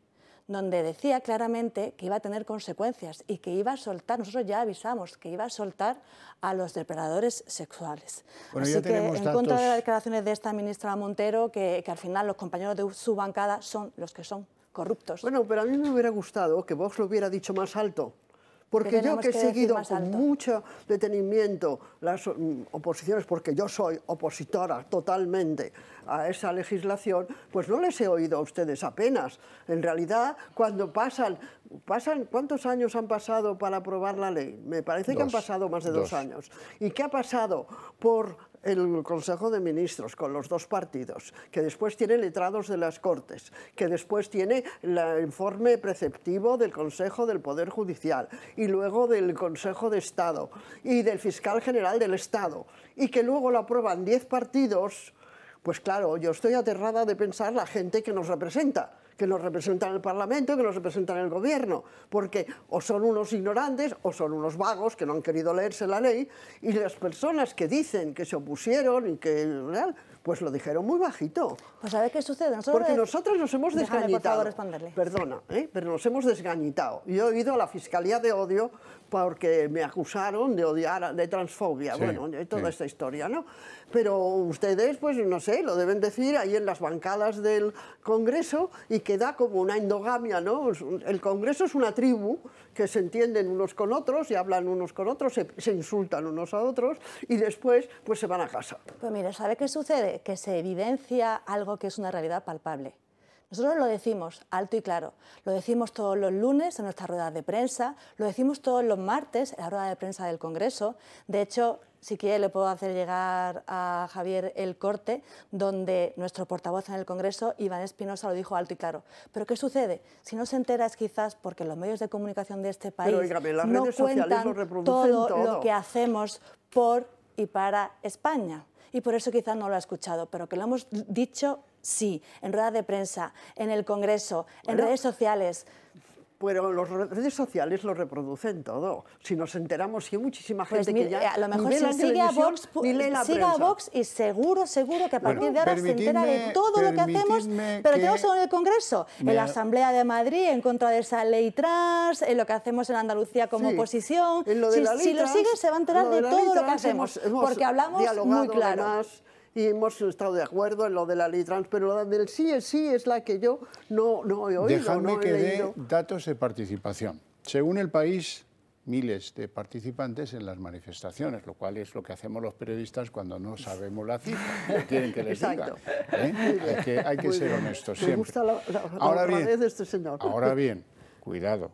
donde decía claramente que iba a tener consecuencias y que iba a soltar, nosotros ya avisamos, que iba a soltar a los depredadores sexuales. Bueno, así que en contra de las declaraciones de esta ministra Montero, que al final los compañeros de su bancada son los que son corruptos. Bueno, pero a mí me hubiera gustado que Vox lo hubiera dicho más alto, porque yo que he seguido con mucho detenimiento las oposiciones, porque yo soy opositora totalmente a esa legislación, pues no les he oído a ustedes apenas. En realidad, cuando pasan ¿cuántos años han pasado para aprobar la ley? Me parece que han pasado más de 2 años. ¿Y qué ha pasado por el Consejo de Ministros con los dos partidos, que después tiene letrados de las Cortes, que después tiene el informe preceptivo del Consejo del Poder Judicial y luego del Consejo de Estado y del Fiscal General del Estado, y que luego lo aprueban 10 partidos? Pues claro, yo estoy aterrada de pensar la gente que nos representa en el Parlamento, que nos representa en el Gobierno, porque o son unos ignorantes o son unos vagos que no han querido leerse la ley, y las personas que dicen que se opusieron y que... pues lo dijeron muy bajito. Pues a ver qué sucede. Porque nosotros nos hemos desgañitado. Por favor, perdona, pero nos hemos desgañitado. Yo he ido a la Fiscalía de Odio porque me acusaron de odiar, de transfobia, sí, bueno, toda esta historia, ¿no? Pero ustedes, pues no sé, lo deben decir ahí en las bancadas del Congreso, y queda como una endogamia, ¿no? El Congreso es una tribu que se entienden unos con otros y hablan unos con otros, se insultan unos a otros y después pues se van a casa. Pues mira, ¿sabe qué sucede? Que se evidencia algo que es una realidad palpable. Nosotros lo decimos alto y claro, lo decimos todos los lunes en nuestras ruedas de prensa, lo decimos todos los martes en la rueda de prensa del Congreso. De hecho, si quiere le puedo hacer llegar a Javier el corte donde nuestro portavoz en el Congreso, Iván Espinosa, lo dijo alto y claro. Pero ¿qué sucede? Si no se entera es quizás porque los medios de comunicación de este país no cuentan todo lo que hacemos por y para España. Y por eso quizás no lo ha escuchado, pero que lo hemos dicho sí, en ruedas de prensa, en el Congreso, en redes sociales. Pero las redes sociales lo reproducen todo. Si nos enteramos, que hay muchísima gente que ya... A lo mejor si sigue a Vox, y seguro que a partir de ahora se entera de todo lo que hacemos, pero tenemos en el Congreso, en la Asamblea de Madrid, en contra de esa ley trans, en lo que hacemos en Andalucía como oposición. Si lo sigue, se va a enterar de todo lo que hacemos, porque hablamos muy claro. Y hemos estado de acuerdo en lo de la ley trans, pero la del sí es la que yo no he oído. Dejadme que dé datos de participación. Según El País, miles de participantes en las manifestaciones, lo cual es lo que hacemos los periodistas cuando no sabemos la cifra. Quieren que les diga. Hay que ser honestos siempre. Me gusta la honradez de este señor. Ahora bien, cuidado.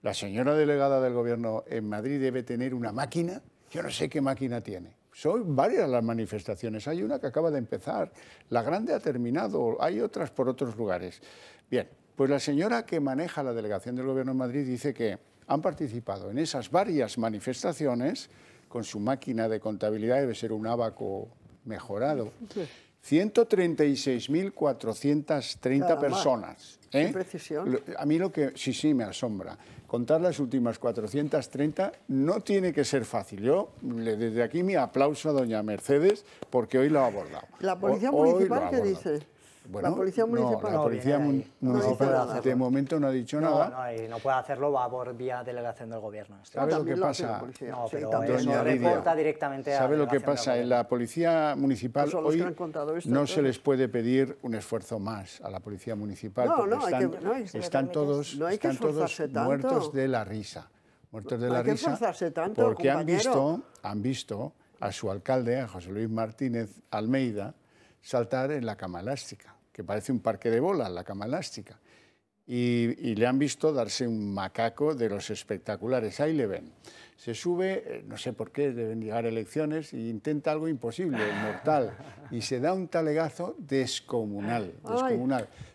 La señora delegada del Gobierno en Madrid debe tener una máquina. Yo no sé qué máquina tiene. Son varias las manifestaciones, hay una que acaba de empezar, la grande ha terminado, hay otras por otros lugares. Bien, pues la señora que maneja la delegación del Gobierno de Madrid dice que han participado en esas varias manifestaciones, con su máquina de contabilidad, debe ser un abaco mejorado, 136.430 personas. ¿Eh? Qué precisión. A mí lo que sí me asombra, contar las últimas 430 no tiene que ser fácil. Yo desde aquí mi aplauso a doña Mercedes porque hoy lo ha abordado. ¿La policía municipal qué dice? Bueno, la policía municipal, de momento no ha dicho nada. No puede hacerlo, va por vía delegación del Gobierno. ¿Sabe lo que pasa? No, pero doña Lidia, directamente a ¿sabe lo que pasa? En la policía municipal hoy no se les puede pedir un esfuerzo más a la policía municipal porque están todos muertos de la risa. Muertos de la risa porque han visto a su alcalde, a José Luis Martínez Almeida, saltar en la cama elástica, que parece un parque de bolas, la cama elástica. Y le han visto darse un macaco de los espectaculares. Ahí le ven. Se sube, no sé por qué, deben llegar elecciones, e intenta algo imposible, mortal. Y se da un talegazo descomunal.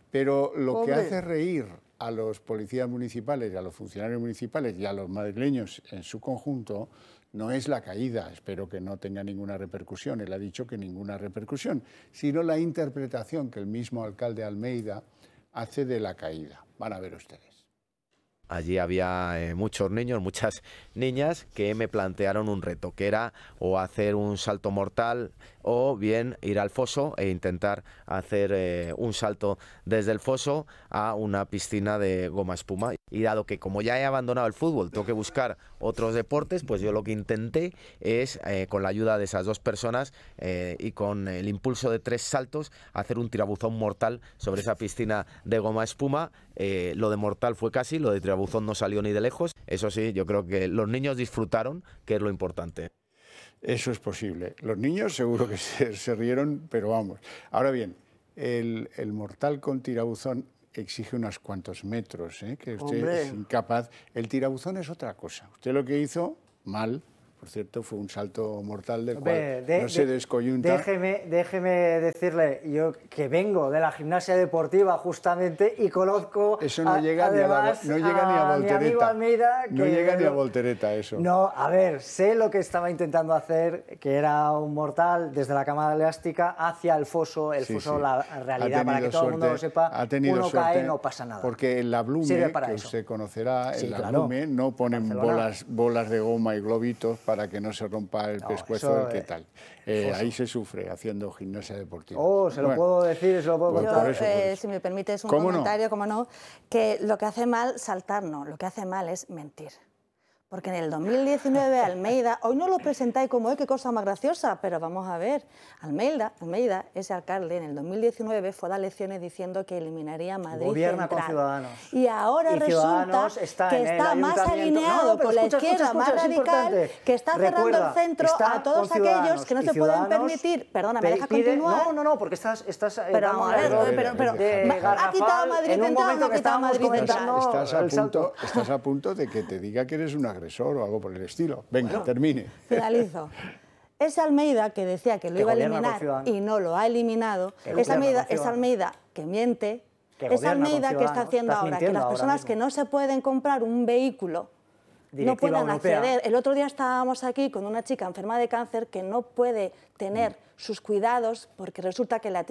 Pero lo que hace reír a los policías municipales y a los funcionarios municipales y a los madrileños en su conjunto no es la caída, espero que no tenga ninguna repercusión, él ha dicho que ninguna repercusión, sino la interpretación que el mismo alcalde Almeida hace de la caída. Van a ver ustedes. Allí había muchos niños, muchas niñas que me plantearon un reto, que era o hacer un salto mortal o bien ir al foso e intentar hacer un salto desde el foso a una piscina de goma espuma. Y dado que como ya he abandonado el fútbol, tengo que buscar otros deportes, pues yo lo que intenté es, con la ayuda de esas dos personas y con el impulso de tres saltos, hacer un tirabuzón mortal sobre esa piscina de goma espuma. Lo de mortal fue casi, lo de tirabuzón no salió ni de lejos. Eso sí, yo creo que los niños disfrutaron, que es lo importante. Eso es posible. Los niños seguro que se rieron, pero vamos. Ahora bien, el mortal con tirabuzón exige unos cuantos metros, que usted es incapaz. El tirabuzón es otra cosa. Usted lo que hizo, mal, por cierto, fue un salto mortal del cual no se descoyunta. Déjeme decirle, yo que vengo de la gimnasia deportiva justamente y conozco... Eso no llega ni a voltereta. Mi amigo Almeida, que no llega ni a voltereta eso. No, a ver, sé lo que estaba intentando hacer, que era un mortal desde la cama elástica hacia el foso, la realidad, para que todo el mundo lo sepa, uno cae, no pasa nada. Porque el ablume, que usted conocerá, el ablume no ponen bolas de goma y globitos para que no se rompa el pescuezo del que tal. Ahí se sufre haciendo gimnasia deportiva. Se lo puedo contar. Si me permites un comentario, como no, que lo que hace mal saltar no, lo que hace mal es mentir. Porque en el 2019 Almeida, hoy no lo presentáis como es, qué cosa más graciosa, pero vamos a ver, Almeida, ese alcalde, en el 2019 fue a las elecciones diciendo que eliminaría Madrid Gobierna Central. Con Ciudadanos. Y ahora resulta está que está más alineado con la izquierda más radical, que está cerrando el centro a todos aquellos que no se pueden permitir... Perdona, ¿me dejas continuar? No, porque estás... Pero vamos a ver, ¿ha quitado Madrid Central o no ha quitado Madrid Central? Estás a punto de que te diga que eres una agresor o algo por el estilo. Venga, bueno, termine. Finalizo. Esa Almeida que decía que lo iba a eliminar y no lo ha eliminado, esa Almeida que miente, esa Almeida que está haciendo ahora que las personas que no se pueden comprar un vehículo no puedan acceder. El otro día estábamos aquí con una chica enferma de cáncer que no puede tener sus cuidados porque resulta que la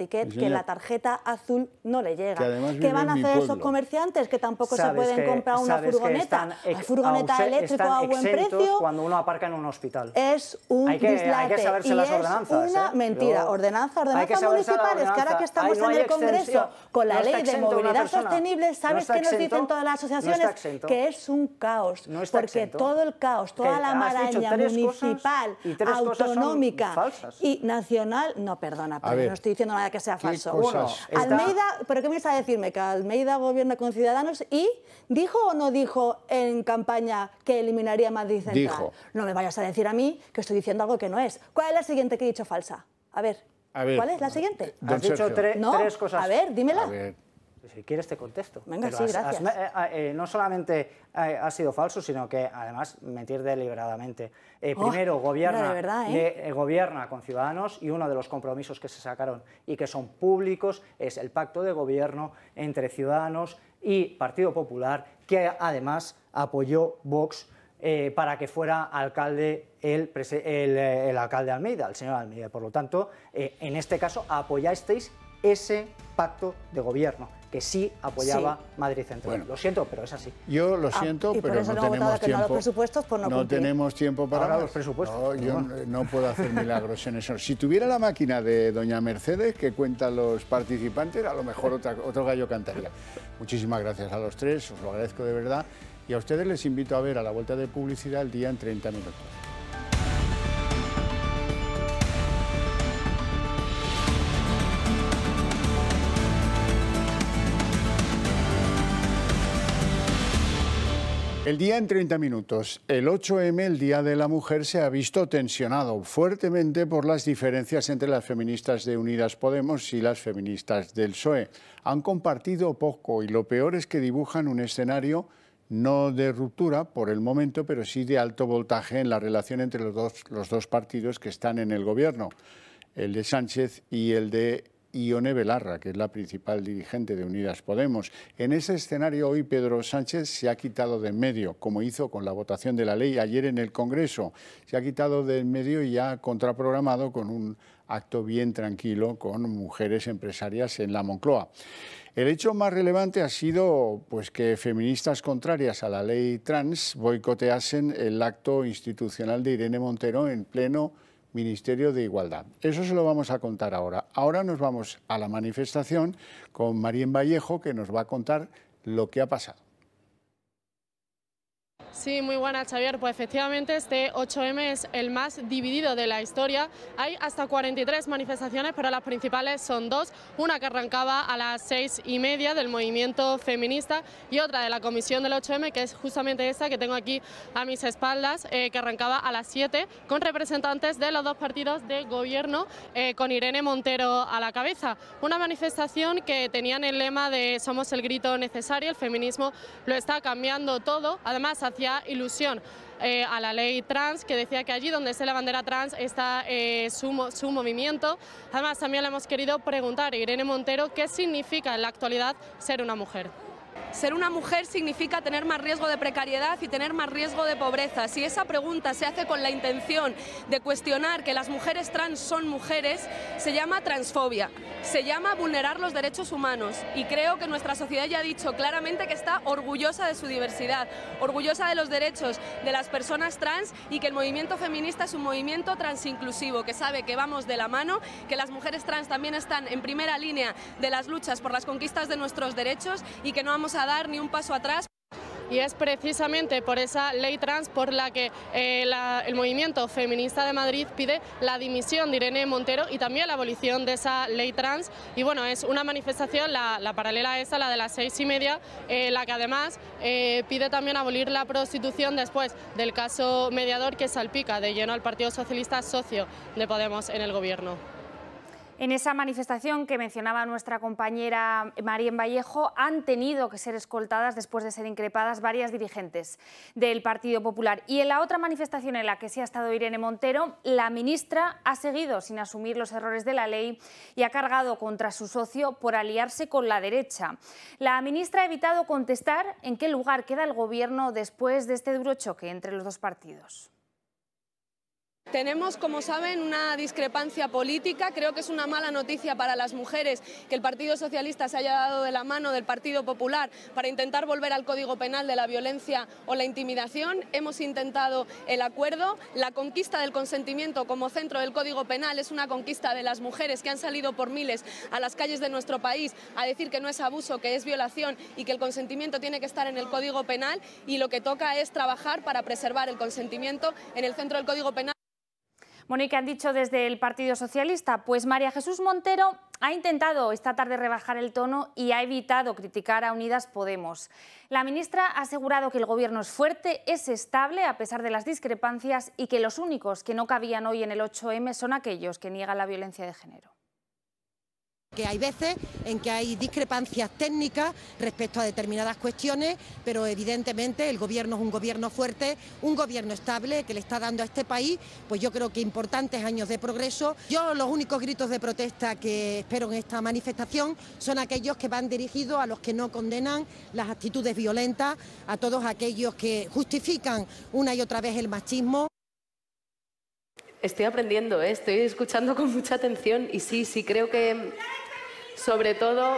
tarjeta azul no le llega. ¿Qué van a hacer esos comerciantes que tampoco se pueden comprar una furgoneta? Una furgoneta eléctrica a buen precio. Cuando uno aparca en un hospital. Es un dislate. Hay que saberse las ordenanzas. Es una mentira. Ordenanzas municipales, que ahora que estamos en el Congreso con la ley de movilidad sostenible, ¿sabes qué nos dicen todas las asociaciones? Que es un caos. Porque todo el caos, toda la maraña municipal, autonómica y nacional... No, perdona, pero no estoy diciendo nada que sea falso. Almeida, ¿pero qué me está a decirme? Que Almeida gobierna con Ciudadanos y dijo o no dijo en campaña que eliminaría Madrid Central. Dijo. No me vayas a decir a mí que estoy diciendo algo que no es. ¿Cuál es la siguiente que he dicho falsa? A ver ¿cuál es la siguiente? Has dicho tres cosas. A ver, dímela. A ver. Si quieres te contesto. Venga, sí, gracias. No solamente ha sido falso, sino que además mentir deliberadamente. Primero, gobierna con Ciudadanos y uno de los compromisos que se sacaron y que son públicos es el pacto de gobierno entre Ciudadanos y Partido Popular, que además apoyó Vox para que fuera alcalde el alcalde Almeida, el señor Almeida. Por lo tanto, en este caso apoyasteis ese pacto de gobierno, que sí apoyaba Madrid Central. Bueno, lo siento, pero es así. Yo lo siento, pero no tenemos tiempo. No tenemos tiempo para los presupuestos. No, yo no puedo hacer milagros en eso. Si tuviera la máquina de doña Mercedes, que cuentan los participantes, a lo mejor otro gallo cantaría. Muchísimas gracias a los tres, os lo agradezco de verdad. Y a ustedes les invito a ver a la vuelta de publicidad el día en 30 minutos. El día en 30 minutos. El 8M, el Día de la Mujer, se ha visto tensionado fuertemente por las diferencias entre las feministas de Unidas Podemos y las feministas del PSOE. Han compartido poco y lo peor es que dibujan un escenario no de ruptura por el momento, pero sí de alto voltaje en la relación entre los dos partidos que están en el gobierno, el de Sánchez y el de Ione Belarra, que es la principal dirigente de Unidas Podemos. En ese escenario hoy Pedro Sánchez se ha quitado de en medio, como hizo con la votación de la ley ayer en el Congreso. Se ha quitado de en medio y ha contraprogramado con un acto bien tranquilo con mujeres empresarias en la Moncloa. El hecho más relevante ha sido pues, que feministas contrarias a la ley trans boicoteasen el acto institucional de Irene Montero en pleno Ministerio de Igualdad. Eso se lo vamos a contar ahora. Ahora nos vamos a la manifestación con Miriam Vallejo, que nos va a contar lo que ha pasado. Sí, muy buena, Xavier. Pues efectivamente este 8M es el más dividido de la historia. Hay hasta 43 manifestaciones, pero las principales son dos. Una que arrancaba a las 6:30 del movimiento feminista y otra de la comisión del 8M, que es justamente esa que tengo aquí a mis espaldas, que arrancaba a las 7 con representantes de los dos partidos de gobierno, con Irene Montero a la cabeza. Una manifestación que tenían el lema de "Somos el grito necesario, el feminismo lo está cambiando todo". Además, hacia ilusión a la ley trans, que decía que allí donde esté la bandera trans está su movimiento. Además, también le hemos querido preguntar a Irene Montero qué significa en la actualidad ser una mujer. Ser una mujer significa tener más riesgo de precariedad y tener más riesgo de pobreza. Si esa pregunta se hace con la intención de cuestionar que las mujeres trans son mujeres, se llama transfobia, se llama vulnerar los derechos humanos. Y creo que nuestra sociedad ya ha dicho claramente que está orgullosa de su diversidad, orgullosa de los derechos de las personas trans y que el movimiento feminista es un movimiento transinclusivo, que sabe que vamos de la mano, que las mujeres trans también están en primera línea de las luchas por las conquistas de nuestros derechos y que no vamos a dar ni un paso atrás. y es precisamente por esa ley trans por la que el movimiento feminista de Madrid pide la dimisión de Irene Montero y también la abolición de esa ley trans. Y bueno, es una manifestación, la paralela a esa, la de las 6:30, la que además pide también abolir la prostitución después del caso mediador que salpica de lleno al Partido Socialista, socio de Podemos en el gobierno. En esa manifestación que mencionaba nuestra compañera Miriam Vallejo, han tenido que ser escoltadas después de ser increpadas varias dirigentes del Partido Popular. Y en la otra manifestación en la que sí ha estado Irene Montero, la ministra ha seguido sin asumir los errores de la ley y ha cargado contra su socio por aliarse con la derecha. La ministra ha evitado contestar en qué lugar queda el gobierno después de este duro choque entre los dos partidos. Tenemos, como saben, una discrepancia política. Creo que es una mala noticia para las mujeres que el Partido Socialista se haya dado de la mano del Partido Popular para intentar volver al Código Penal de la violencia o la intimidación. Hemos intentado el acuerdo. La conquista del consentimiento como centro del Código Penal es una conquista de las mujeres que han salido por miles a las calles de nuestro país a decir que no es abuso, que es violación y que el consentimiento tiene que estar en el Código Penal, y lo que toca es trabajar para preservar el consentimiento en el centro del Código Penal. Bueno, ¿y qué han dicho desde el Partido Socialista? Pues María Jesús Montero ha intentado esta tarde rebajar el tono y ha evitado criticar a Unidas Podemos. La ministra ha asegurado que el gobierno es fuerte, es estable a pesar de las discrepancias y que los únicos que no cabían hoy en el 8M son aquellos que niegan la violencia de género. Que hay veces en que hay discrepancias técnicas respecto a determinadas cuestiones, pero evidentemente el gobierno es un gobierno fuerte, un gobierno estable que le está dando a este país, pues yo creo que importantes años de progreso. Yo los únicos gritos de protesta que espero en esta manifestación son aquellos que van dirigidos a los que no condenan las actitudes violentas, a todos aquellos que justifican una y otra vez el machismo. Estoy aprendiendo, estoy escuchando con mucha atención y sí, creo que sobre todo...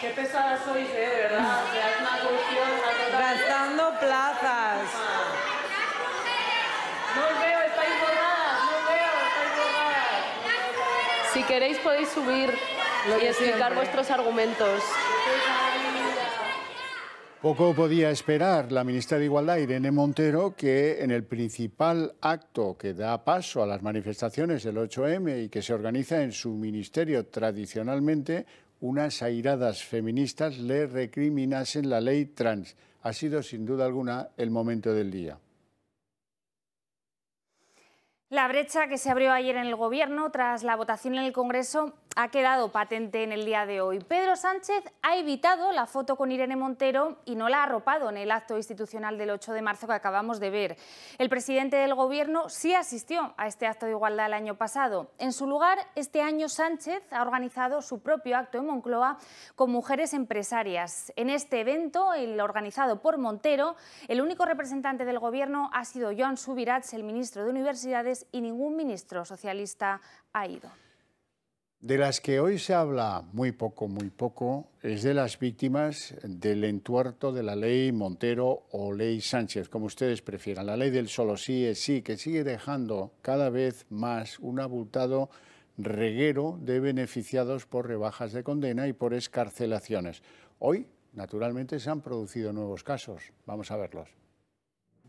Qué pesada sois, de verdad. O sea, es una cuestión... Gastando plazas. No os veo, estáis borradas, Si queréis podéis subir y explicar vuestros argumentos. Poco podía esperar la ministra de Igualdad, Irene Montero, que en el principal acto que da paso a las manifestaciones del 8M y que se organiza en su ministerio tradicionalmente, unas airadas feministas le recriminasen la ley trans. Ha sido sin duda alguna el momento del día. La brecha que se abrió ayer en el Gobierno tras la votación en el Congreso ha quedado patente en el día de hoy. Pedro Sánchez ha evitado la foto con Irene Montero y no la ha arropado en el acto institucional del 8 de marzo que acabamos de ver. El presidente del Gobierno sí asistió a este acto de igualdad el año pasado. En su lugar, este año Sánchez ha organizado su propio acto en Moncloa con mujeres empresarias. En este evento, el organizado por Montero, el único representante del Gobierno ha sido Joan Subirats, el ministro de Universidades, y ningún ministro socialista ha ido. De las que hoy se habla muy poco, es de las víctimas del entuerto de la ley Montero o ley Sánchez, como ustedes prefieran. La ley del solo sí es sí, que sigue dejando cada vez más un abultado reguero de beneficiados por rebajas de condena y por excarcelaciones. Hoy, naturalmente, se han producido nuevos casos. Vamos a verlos.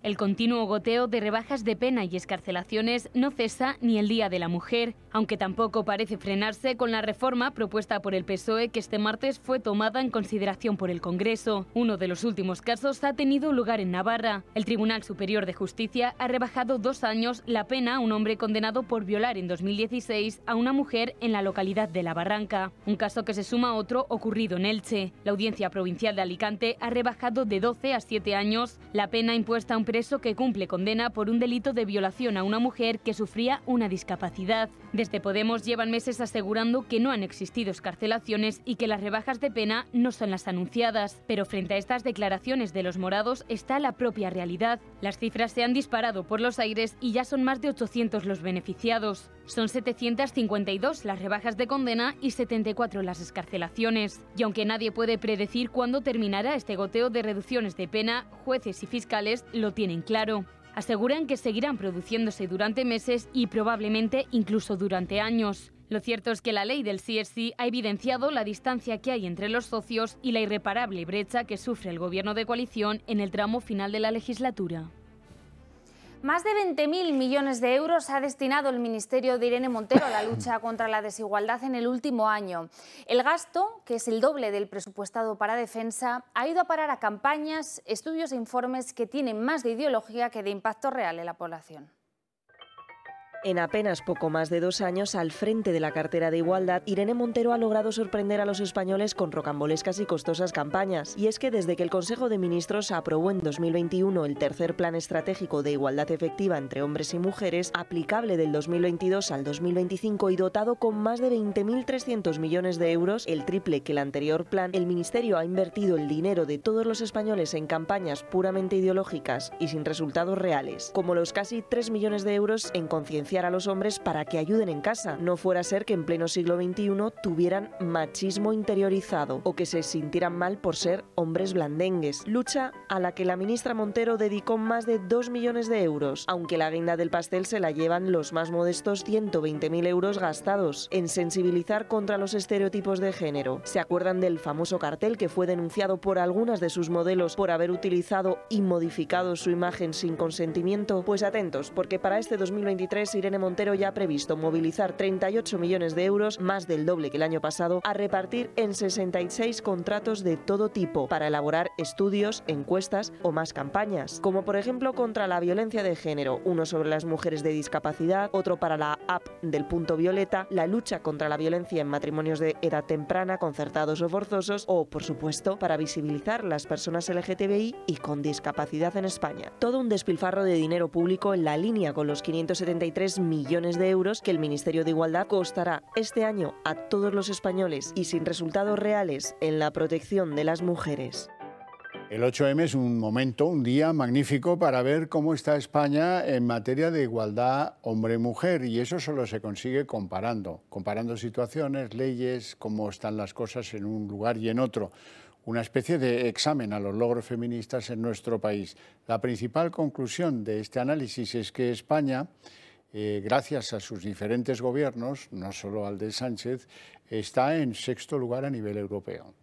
El continuo goteo de rebajas de pena y excarcelaciones no cesa ni el Día de la Mujer, aunque tampoco parece frenarse con la reforma propuesta por el PSOE que este martes fue tomada en consideración por el Congreso. Uno de los últimos casos ha tenido lugar en Navarra. El Tribunal Superior de Justicia ha rebajado 2 años la pena a un hombre condenado por violar en 2016 a una mujer en la localidad de La Barranca, un caso que se suma a otro ocurrido en Elche. La Audiencia Provincial de Alicante ha rebajado de 12 a 7 años la pena impuesta a un preso que cumple condena por un delito de violación a una mujer que sufría una discapacidad. Desde Podemos llevan meses asegurando que no han existido excarcelaciones y que las rebajas de pena no son las anunciadas. Pero frente a estas declaraciones de los morados está la propia realidad. Las cifras se han disparado por los aires y ya son más de 800 los beneficiados. Son 752 las rebajas de condena y 74 las excarcelaciones. Y aunque nadie puede predecir cuándo terminará este goteo de reducciones de pena, jueces y fiscales lo tienen claro. Aseguran que seguirán produciéndose durante meses y probablemente incluso durante años. Lo cierto es que la ley del sí es sí ha evidenciado la distancia que hay entre los socios y la irreparable brecha que sufre el gobierno de coalición en el tramo final de la legislatura. Más de 20.000 millones de euros ha destinado el Ministerio de Irene Montero a la lucha contra la desigualdad en el último año. El gasto, que es el doble del presupuestado para defensa, ha ido a parar a campañas, estudios e informes que tienen más de ideología que de impacto real en la población. En apenas poco más de 2 años, al frente de la cartera de Igualdad, Irene Montero ha logrado sorprender a los españoles con rocambolescas y costosas campañas. Y es que desde que el Consejo de Ministros aprobó en 2021 el tercer plan estratégico de igualdad efectiva entre hombres y mujeres, aplicable del 2022 al 2025 y dotado con más de 20.300 millones de euros, el triple que el anterior plan, el Ministerio ha invertido el dinero de todos los españoles en campañas puramente ideológicas y sin resultados reales, como los casi 3 millones de euros en concienciación a los hombres para que ayuden en casa. No fuera ser que en pleno siglo XXI tuvieran machismo interiorizado o que se sintieran mal por ser hombres blandengues. Lucha a la que la ministra Montero dedicó más de 2 millones de euros, aunque la guinda del pastel se la llevan los más modestos 120.000 euros gastados en sensibilizar contra los estereotipos de género. ¿Se acuerdan del famoso cartel que fue denunciado por algunas de sus modelos por haber utilizado y modificado su imagen sin consentimiento? Pues atentos, porque para este 2023 Irene Montero ya ha previsto movilizar 38 millones de euros, más del doble que el año pasado, a repartir en 66 contratos de todo tipo para elaborar estudios, encuestas o más campañas, como por ejemplo contra la violencia de género, uno sobre las mujeres de discapacidad, otro para la app del Punto Violeta, la lucha contra la violencia en matrimonios de edad temprana, concertados o forzosos, o por supuesto para visibilizar las personas LGTBI y con discapacidad en España. Todo un despilfarro de dinero público en la línea con los 573 millones de euros que el Ministerio de Igualdad costará este año a todos los españoles y sin resultados reales en la protección de las mujeres. El 8M es un momento, un día magnífico para ver cómo está España en materia de igualdad hombre-mujer, y eso solo se consigue comparando situaciones, leyes, cómo están las cosas en un lugar y en otro. Una especie de examen a los logros feministas en nuestro país. La principal conclusión de este análisis es que España, gracias a sus diferentes gobiernos, no solo al de Sánchez, está en 6.º lugar a nivel europeo.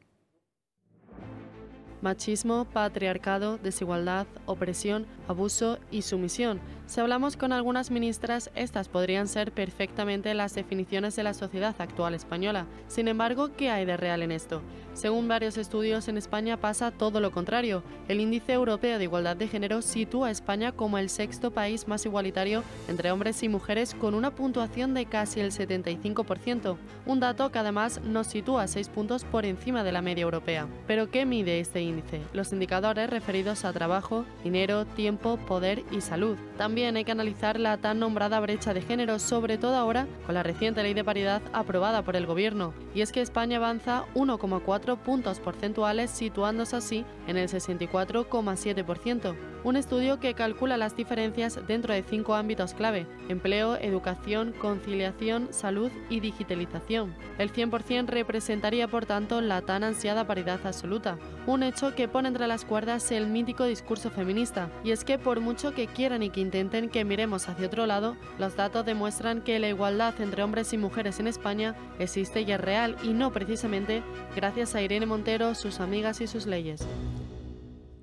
Machismo, patriarcado, desigualdad, opresión, abuso y sumisión. Si hablamos con algunas ministras, estas podrían ser perfectamente las definiciones de la sociedad actual española. Sin embargo, ¿qué hay de real en esto? Según varios estudios, en España pasa todo lo contrario. El Índice Europeo de Igualdad de Género sitúa a España como el 6.º país más igualitario entre hombres y mujeres, con una puntuación de casi el 75%, un dato que además nos sitúa 6 puntos por encima de la media europea. ¿Pero qué mide este índice? Los indicadores referidos a trabajo, dinero, tiempo, poder y salud. También hay que analizar la tan nombrada brecha de género, sobre todo ahora con la reciente ley de paridad aprobada por el gobierno. Y es que España avanza 1,4 puntos porcentuales, situándose así en el 64,7%. Un estudio que calcula las diferencias dentro de 5 ámbitos clave: empleo, educación, conciliación, salud y digitalización. El 100% representaría, por tanto, la tan ansiada paridad absoluta. Un hecho que pone entre las cuerdas el mítico discurso feminista, y es que por mucho que quieran y que intenten que miremos hacia otro lado, los datos demuestran que la igualdad entre hombres y mujeres en España existe y es real, y no precisamente gracias a Irene Montero, sus amigas y sus leyes.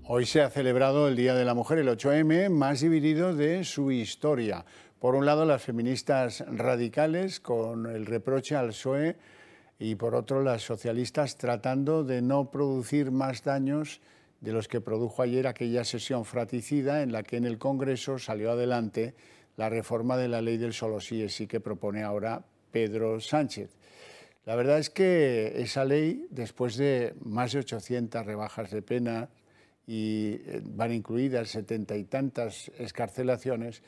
Hoy se ha celebrado el Día de la Mujer, el 8M, más dividido de su historia. Por un lado, las feministas radicales con el reproche al PSOE, y por otro, las socialistas tratando de no producir más daños de los que produjo ayer aquella sesión fratricida en la que en el Congreso salió adelante la reforma de la ley del solo sí es sí que propone ahora Pedro Sánchez. La verdad es que esa ley, después de más de 800 rebajas de pena y van incluidas 70 y tantas excarcelaciones,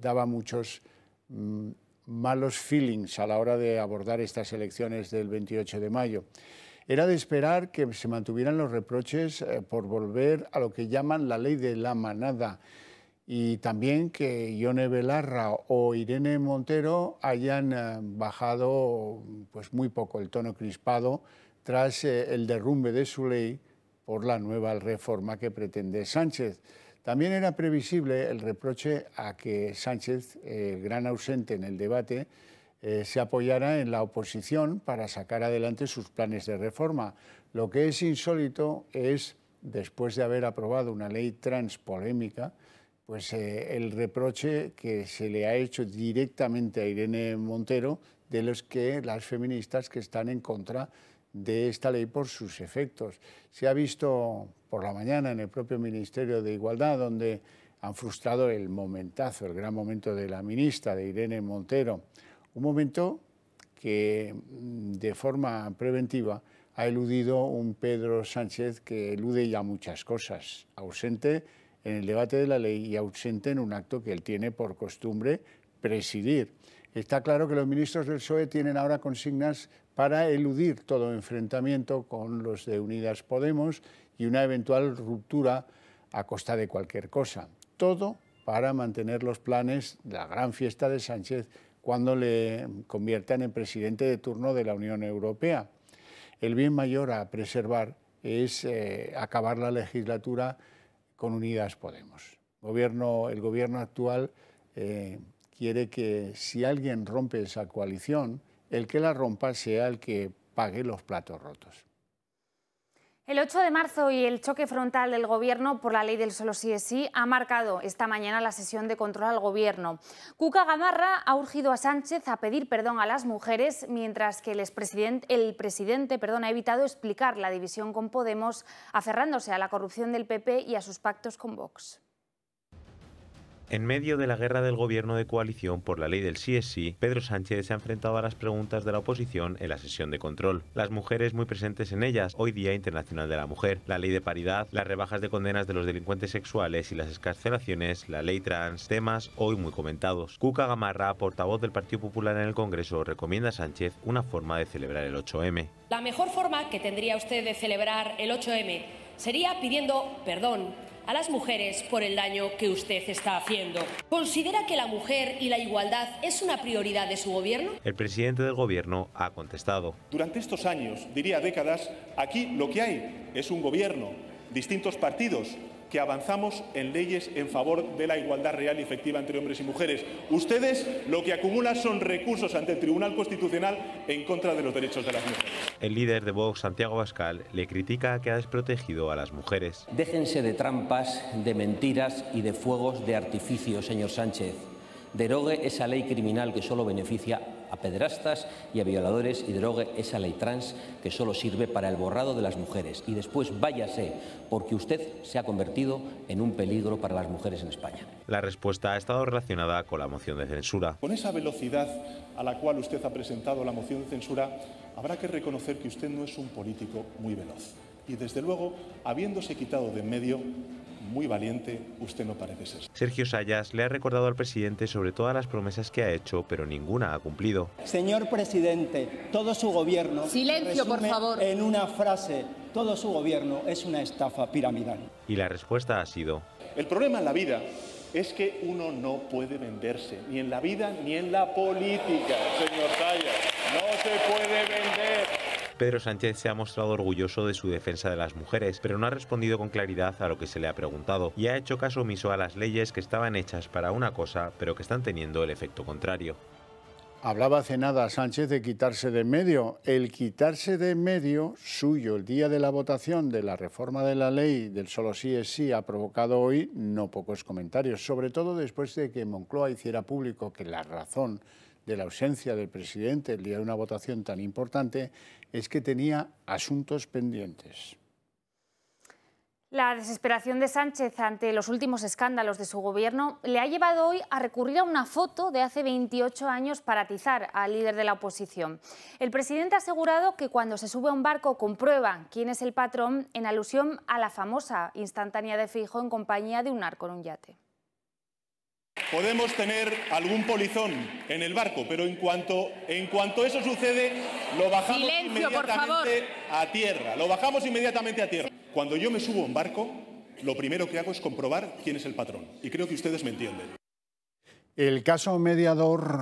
daba muchos malos feelings a la hora de abordar estas elecciones del 28 de mayo. Era de esperar que se mantuvieran los reproches por volver a lo que llaman la ley de la manada, y también que Ione Belarra o Irene Montero hayan bajado muy poco el tono crispado tras el derrumbe de su ley por la nueva reforma que pretende Sánchez. También era previsible el reproche a que Sánchez, el gran ausente en el debate, se apoyara en la oposición para sacar adelante sus planes de reforma. Lo que es insólito es, después de haber aprobado una ley trans polémica, pues el reproche que se le ha hecho directamente a Irene Montero de los que las feministas que están en contra de esta ley por sus efectos. Se ha visto por la mañana en el propio Ministerio de Igualdad, donde han frustrado el momentazo, el gran momento de la ministra, de Irene Montero. Un momento que, de forma preventiva, ha eludido un Pedro Sánchez que elude ya muchas cosas, ausente en el debate de la ley y ausente en un acto que él tiene por costumbre presidir. Está claro que los ministros del PSOE tienen ahora consignas para eludir todo enfrentamiento con los de Unidas Podemos y una eventual ruptura a costa de cualquier cosa. Todo para mantener los planes de la gran fiesta de Sánchez cuando le conviertan en presidente de turno de la Unión Europea. El bien mayor a preservar es acabar la legislatura con Unidas Podemos. El gobierno actual quiere que si alguien rompe esa coalición, el que la rompa sea el que pague los platos rotos. El 8 de marzo y el choque frontal del Gobierno por la ley del solo sí es sí ha marcado esta mañana la sesión de control al Gobierno. Cuca Gamarra ha urgido a Sánchez a pedir perdón a las mujeres, mientras que el presidente ha evitado explicar la división con Podemos, aferrándose a la corrupción del PP y a sus pactos con Vox. En medio de la guerra del gobierno de coalición por la ley del sí es sí, Pedro Sánchez se ha enfrentado a las preguntas de la oposición en la sesión de control. Las mujeres muy presentes en ellas, hoy Día Internacional de la Mujer, la ley de paridad, las rebajas de condenas de los delincuentes sexuales y las excarcelaciones, la ley trans, temas hoy muy comentados. Cuca Gamarra, portavoz del Partido Popular en el Congreso, recomienda a Sánchez una forma de celebrar el 8M. La mejor forma que tendría usted de celebrar el 8M sería pidiendo perdón a las mujeres por el daño que usted está haciendo. ¿Considera que la mujer y la igualdad es una prioridad de su gobierno? El presidente del gobierno ha contestado. Durante estos años, diría décadas, aquí lo que hay es un gobierno, distintos partidos, que avanzamos en leyes en favor de la igualdad real y efectiva entre hombres y mujeres. Ustedes lo que acumulan son recursos ante el Tribunal Constitucional en contra de los derechos de las mujeres. El líder de Vox, Santiago Abascal, le critica que ha desprotegido a las mujeres. Déjense de trampas, de mentiras y de fuegos de artificio, señor Sánchez. Derogue esa ley criminal que solo beneficia a pederastas y a violadores y derogue esa ley trans que solo sirve para el borrado de las mujeres. Y después váyase, porque usted se ha convertido en un peligro para las mujeres en España. La respuesta ha estado relacionada con la moción de censura. Con esa velocidad a la cual usted ha presentado la moción de censura, habrá que reconocer que usted no es un político muy veloz. Y desde luego, habiéndose quitado de en medio, muy valiente, usted no parece ser. Sergio Sayas le ha recordado al presidente sobre todas las promesas que ha hecho, pero ninguna ha cumplido. Señor presidente, todo su gobierno... Silencio, por favor. En una frase, todo su gobierno es una estafa piramidal. Y la respuesta ha sido... El problema en la vida es que uno no puede venderse, ni en la vida ni en la política, señor Sayas. No se puede vender. Pedro Sánchez se ha mostrado orgulloso de su defensa de las mujeres, pero no ha respondido con claridad a lo que se le ha preguntado y ha hecho caso omiso a las leyes que estaban hechas para una cosa, pero que están teniendo el efecto contrario. Hablaba hace nada Sánchez de quitarse de en medio. El quitarse de en medio suyo el día de la votación de la reforma de la ley del solo sí es sí ha provocado hoy no pocos comentarios, sobre todo después de que Moncloa hiciera público que la razón de la ausencia del presidente el día de una votación tan importante, es que tenía asuntos pendientes. La desesperación de Sánchez ante los últimos escándalos de su gobierno le ha llevado hoy a recurrir a una foto de hace 28 años para atizar al líder de la oposición. El presidente ha asegurado que cuando se sube a un barco comprueba quién es el patrón en alusión a la famosa instantánea de Feijóo en compañía de un narco en un yate. Podemos tener algún polizón en el barco, pero en cuanto eso sucede, lo bajamos inmediatamente a tierra. Lo bajamos inmediatamente a tierra. Cuando yo me subo a un barco, lo primero que hago es comprobar quién es el patrón. Y creo que ustedes me entienden. El caso mediador,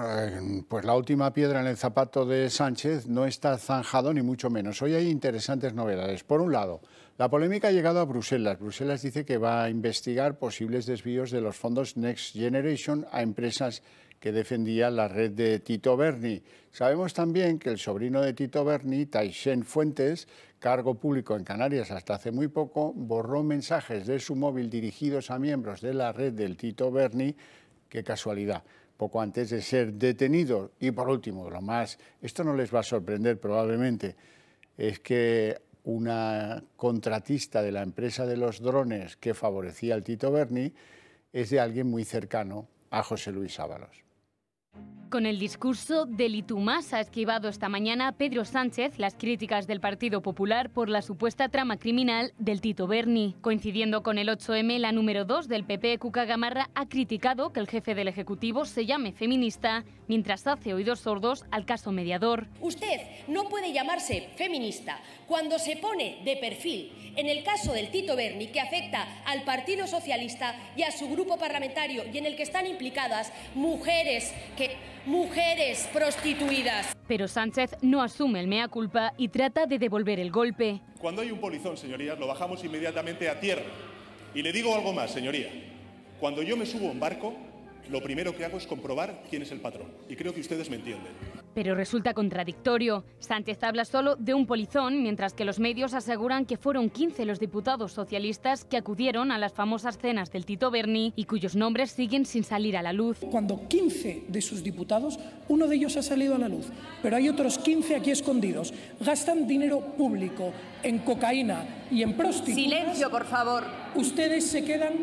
pues la última piedra en el zapato de Sánchez, no está zanjado ni mucho menos. Hoy hay interesantes novedades. Por un lado, la polémica ha llegado a Bruselas. Bruselas dice que va a investigar posibles desvíos de los fondos Next Generation a empresas que defendía la red de Tito Berni. Sabemos también que el sobrino de Tito Berni, Taishet Fuentes, cargo público en Canarias hasta hace muy poco, borró mensajes de su móvil dirigidos a miembros de la red del Tito Berni, qué casualidad, poco antes de ser detenido. Y por último, lo más, esto no les va a sorprender probablemente, es que una contratista de la empresa de los drones que favorecía al Tito Berni es de alguien muy cercano a José Luis Ábalos. Con el discurso de Litumás ha esquivado esta mañana Pedro Sánchez las críticas del Partido Popular por la supuesta trama criminal del Tito Berni. Coincidiendo con el 8M, la número 2 del PP, Cuca Gamarra, ha criticado que el jefe del Ejecutivo se llame feminista, mientras hace oídos sordos al caso mediador. Usted no puede llamarse feminista cuando se pone de perfil en el caso del Tito Berni, que afecta al Partido Socialista y a su grupo parlamentario, y en el que están implicadas mujeres prostituidas. Pero Sánchez no asume el mea culpa y trata de devolver el golpe. Cuando hay un polizón, señorías, lo bajamos inmediatamente a tierra. Y le digo algo más, señoría. Cuando yo me subo a un barco, lo primero que hago es comprobar quién es el patrón. Y creo que ustedes me entienden. Pero resulta contradictorio. Sánchez habla solo de un polizón, mientras que los medios aseguran que fueron 15 los diputados socialistas que acudieron a las famosas cenas del Tito Berni y cuyos nombres siguen sin salir a la luz. Cuando 15 de sus diputados, uno de ellos ha salido a la luz, pero hay otros 15 aquí escondidos. Gastan dinero público en cocaína y en prostitutas. Silencio, por favor. Ustedes se quedan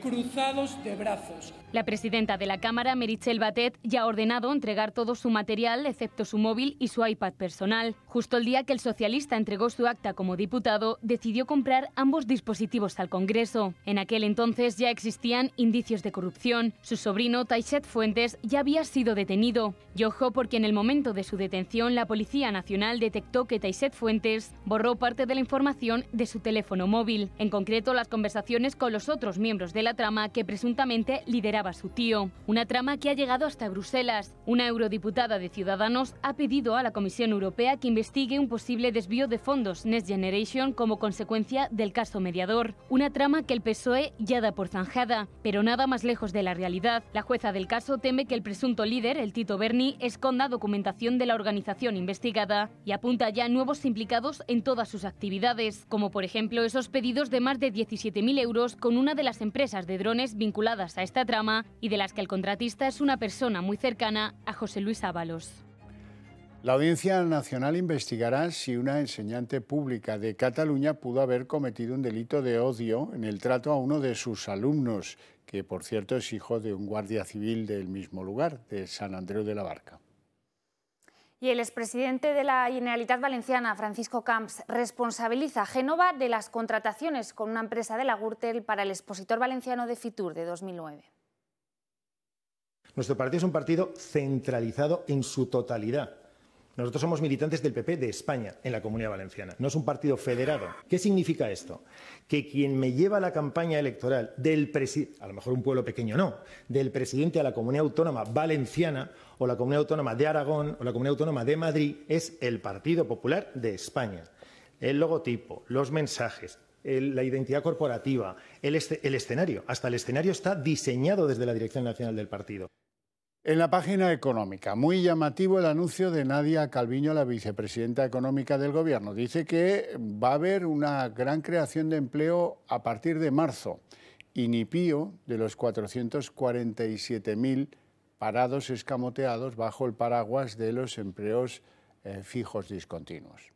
cruzados de brazos. La presidenta de la Cámara, Meritxell Batet, ya ha ordenado entregar todo su material, excepto su móvil y su iPad personal. Justo el día que el socialista entregó su acta como diputado, decidió comprar ambos dispositivos al Congreso. En aquel entonces ya existían indicios de corrupción. Su sobrino, Taishet Fuentes, ya había sido detenido. Y ojo, porque en el momento de su detención, la Policía Nacional detectó que Taishet Fuentes borró parte de la información de su teléfono móvil, en concreto las conversaciones con los otros miembros de la trama que presuntamente lideraba su tío. Una trama que ha llegado hasta Bruselas. Una eurodiputada de Ciudadanos ha pedido a la Comisión Europea que investigue un posible desvío de fondos Next Generation como consecuencia del caso mediador. Una trama que el PSOE ya da por zanjada, pero nada más lejos de la realidad. La jueza del caso teme que el presunto líder, el Tito Berni, esconda documentación de la organización investigada y apunta ya nuevos implicados en todas sus actividades, como por ejemplo esos pedidos de más de 17.000 euros con una de las empresas de drones vinculadas a esta trama y de las que el contratista es una persona muy cercana a José Luis Ábalos. La Audiencia Nacional investigará si una enseñante pública de Cataluña pudo haber cometido un delito de odio en el trato a uno de sus alumnos, que por cierto es hijo de un guardia civil del mismo lugar, de Sant Andreu de la Barca. Y el expresidente de la Generalitat Valenciana, Francisco Camps, responsabiliza a Génova de las contrataciones con una empresa de la Gürtel para el expositor valenciano de Fitur de 2009. Nuestro partido es un partido centralizado en su totalidad. Nosotros somos militantes del PP de España en la Comunidad Valenciana. No es un partido federado. ¿Qué significa esto? Que quien me lleva la campaña electoral del presidente, a lo mejor un pueblo pequeño no, del presidente a la Comunidad Autónoma Valenciana o la Comunidad Autónoma de Aragón o la Comunidad Autónoma de Madrid es el Partido Popular de España. El logotipo, los mensajes, la identidad corporativa, el escenario. Hasta el escenario está diseñado desde la Dirección Nacional del partido. En la página económica, muy llamativo el anuncio de Nadia Calviño, la vicepresidenta económica del Gobierno. Dice que va a haber una gran creación de empleo a partir de marzo. Y ni pío de los 447.000 parados escamoteados bajo el paraguas de los empleos fijos discontinuos.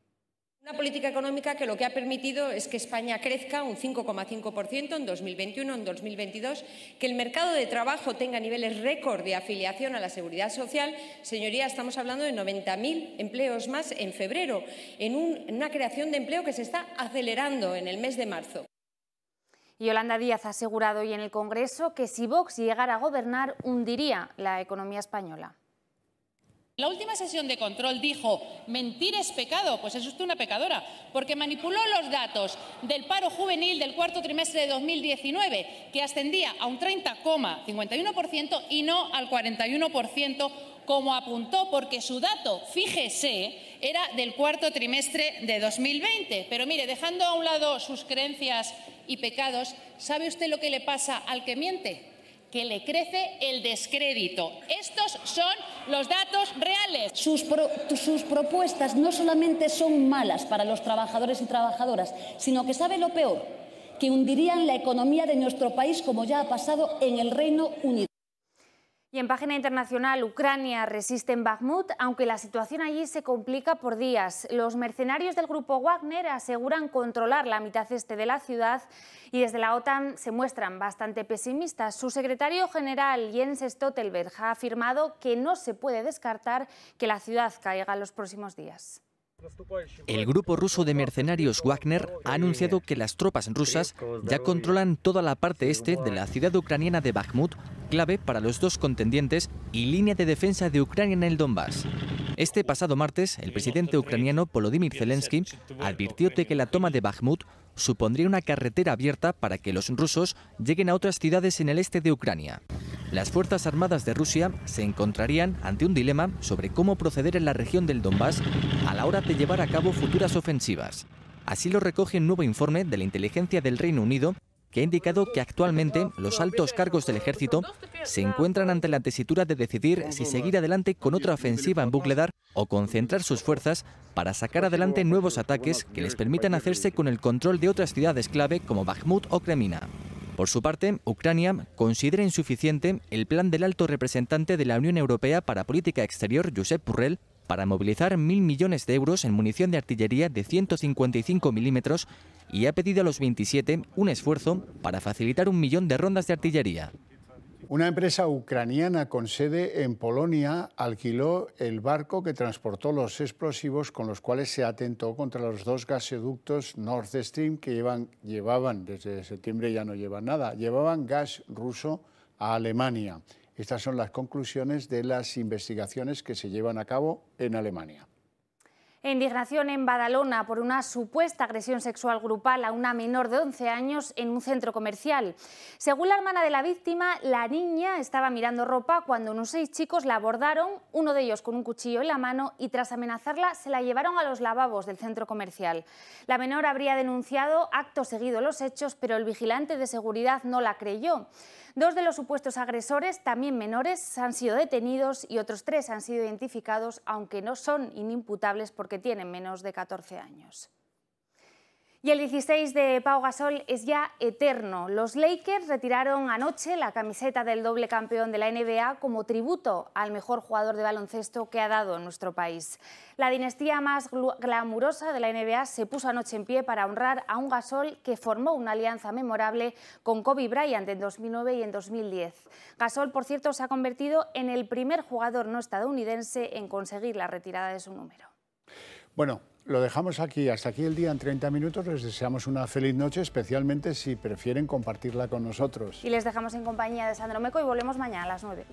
Una política económica que lo que ha permitido es que España crezca un 5,5% en 2021, en 2022, que el mercado de trabajo tenga niveles récord de afiliación a la Seguridad Social. Señoría, estamos hablando de 90.000 empleos más en febrero, en una creación de empleo que se está acelerando en el mes de marzo. Yolanda Díaz ha asegurado hoy en el Congreso que si Vox llegara a gobernar, hundiría la economía española. La última sesión de control dijo, mentir es pecado, pues es usted una pecadora, porque manipuló los datos del paro juvenil del cuarto trimestre de 2019, que ascendía a un 30,51% y no al 41%, como apuntó, porque su dato, fíjese, era del cuarto trimestre de 2020. Pero mire, dejando a un lado sus creencias y pecados, ¿sabe usted lo que le pasa al que miente? que le crece el descrédito. Estos son los datos reales. Sus propuestas no solamente son malas para los trabajadores y trabajadoras, sino que, ¿sabe lo peor? Que hundirían la economía de nuestro país, como ya ha pasado en el Reino Unido. Y en página internacional, Ucrania resiste en Bakhmut, aunque la situación allí se complica por días. Los mercenarios del grupo Wagner aseguran controlar la mitad este de la ciudad y desde la OTAN se muestran bastante pesimistas. Su secretario general, Jens Stoltenberg, ha afirmado que no se puede descartar que la ciudad caiga en los próximos días. El grupo ruso de mercenarios Wagner ha anunciado que las tropas rusas ya controlan toda la parte este de la ciudad ucraniana de Bakhmut, clave para los dos contendientes y línea de defensa de Ucrania en el Donbass. Este pasado martes, el presidente ucraniano Volodymyr Zelensky advirtió de que la toma de Bakhmut supondría una carretera abierta para que los rusos lleguen a otras ciudades en el este de Ucrania. Las Fuerzas Armadas de Rusia se encontrarían ante un dilema sobre cómo proceder en la región del Donbass a la hora de llevar a cabo futuras ofensivas. Así lo recoge un nuevo informe de la inteligencia del Reino Unido, que ha indicado que actualmente los altos cargos del ejército se encuentran ante la tesitura de decidir si seguir adelante con otra ofensiva en Vuhledar o concentrar sus fuerzas para sacar adelante nuevos ataques que les permitan hacerse con el control de otras ciudades clave como Bakhmut o Kremina. Por su parte, Ucrania considera insuficiente el plan del alto representante de la Unión Europea para Política Exterior, Josep Borrell, para movilizar 1.000 millones de euros en munición de artillería de 155 milímetros y ha pedido a los 27 un esfuerzo para facilitar 1 millón de rondas de artillería. Una empresa ucraniana con sede en Polonia alquiló el barco que transportó los explosivos con los cuales se atentó contra los dos gasoductos Nord Stream que llevaban, desde septiembre ya no llevan nada, llevaban gas ruso a Alemania. Estas son las conclusiones de las investigaciones que se llevan a cabo en Alemania. Indignación en Badalona por una supuesta agresión sexual grupal a una menor de 11 años en un centro comercial. Según la hermana de la víctima, la niña estaba mirando ropa cuando unos 6 chicos la abordaron, uno de ellos con un cuchillo en la mano, y tras amenazarla se la llevaron a los lavabos del centro comercial. La menor habría denunciado acto seguido los hechos, pero el vigilante de seguridad no la creyó. 2 de los supuestos agresores, también menores, han sido detenidos y otros 3 han sido identificados, aunque no son inimputables porque tienen menos de 14 años. Y el 16 de Pau Gasol es ya eterno. Los Lakers retiraron anoche la camiseta del doble campeón de la NBA como tributo al mejor jugador de baloncesto que ha dado en nuestro país. La dinastía más glamurosa de la NBA se puso anoche en pie para honrar a un Gasol que formó una alianza memorable con Kobe Bryant en 2009 y en 2010. Gasol, por cierto, se ha convertido en el primer jugador no estadounidense en conseguir la retirada de su número. Bueno, lo dejamos aquí. Hasta aquí el día en 30 minutos. Les deseamos una feliz noche, especialmente si prefieren compartirla con nosotros. Y les dejamos en compañía de Sandro Meco y volvemos mañana a las 9.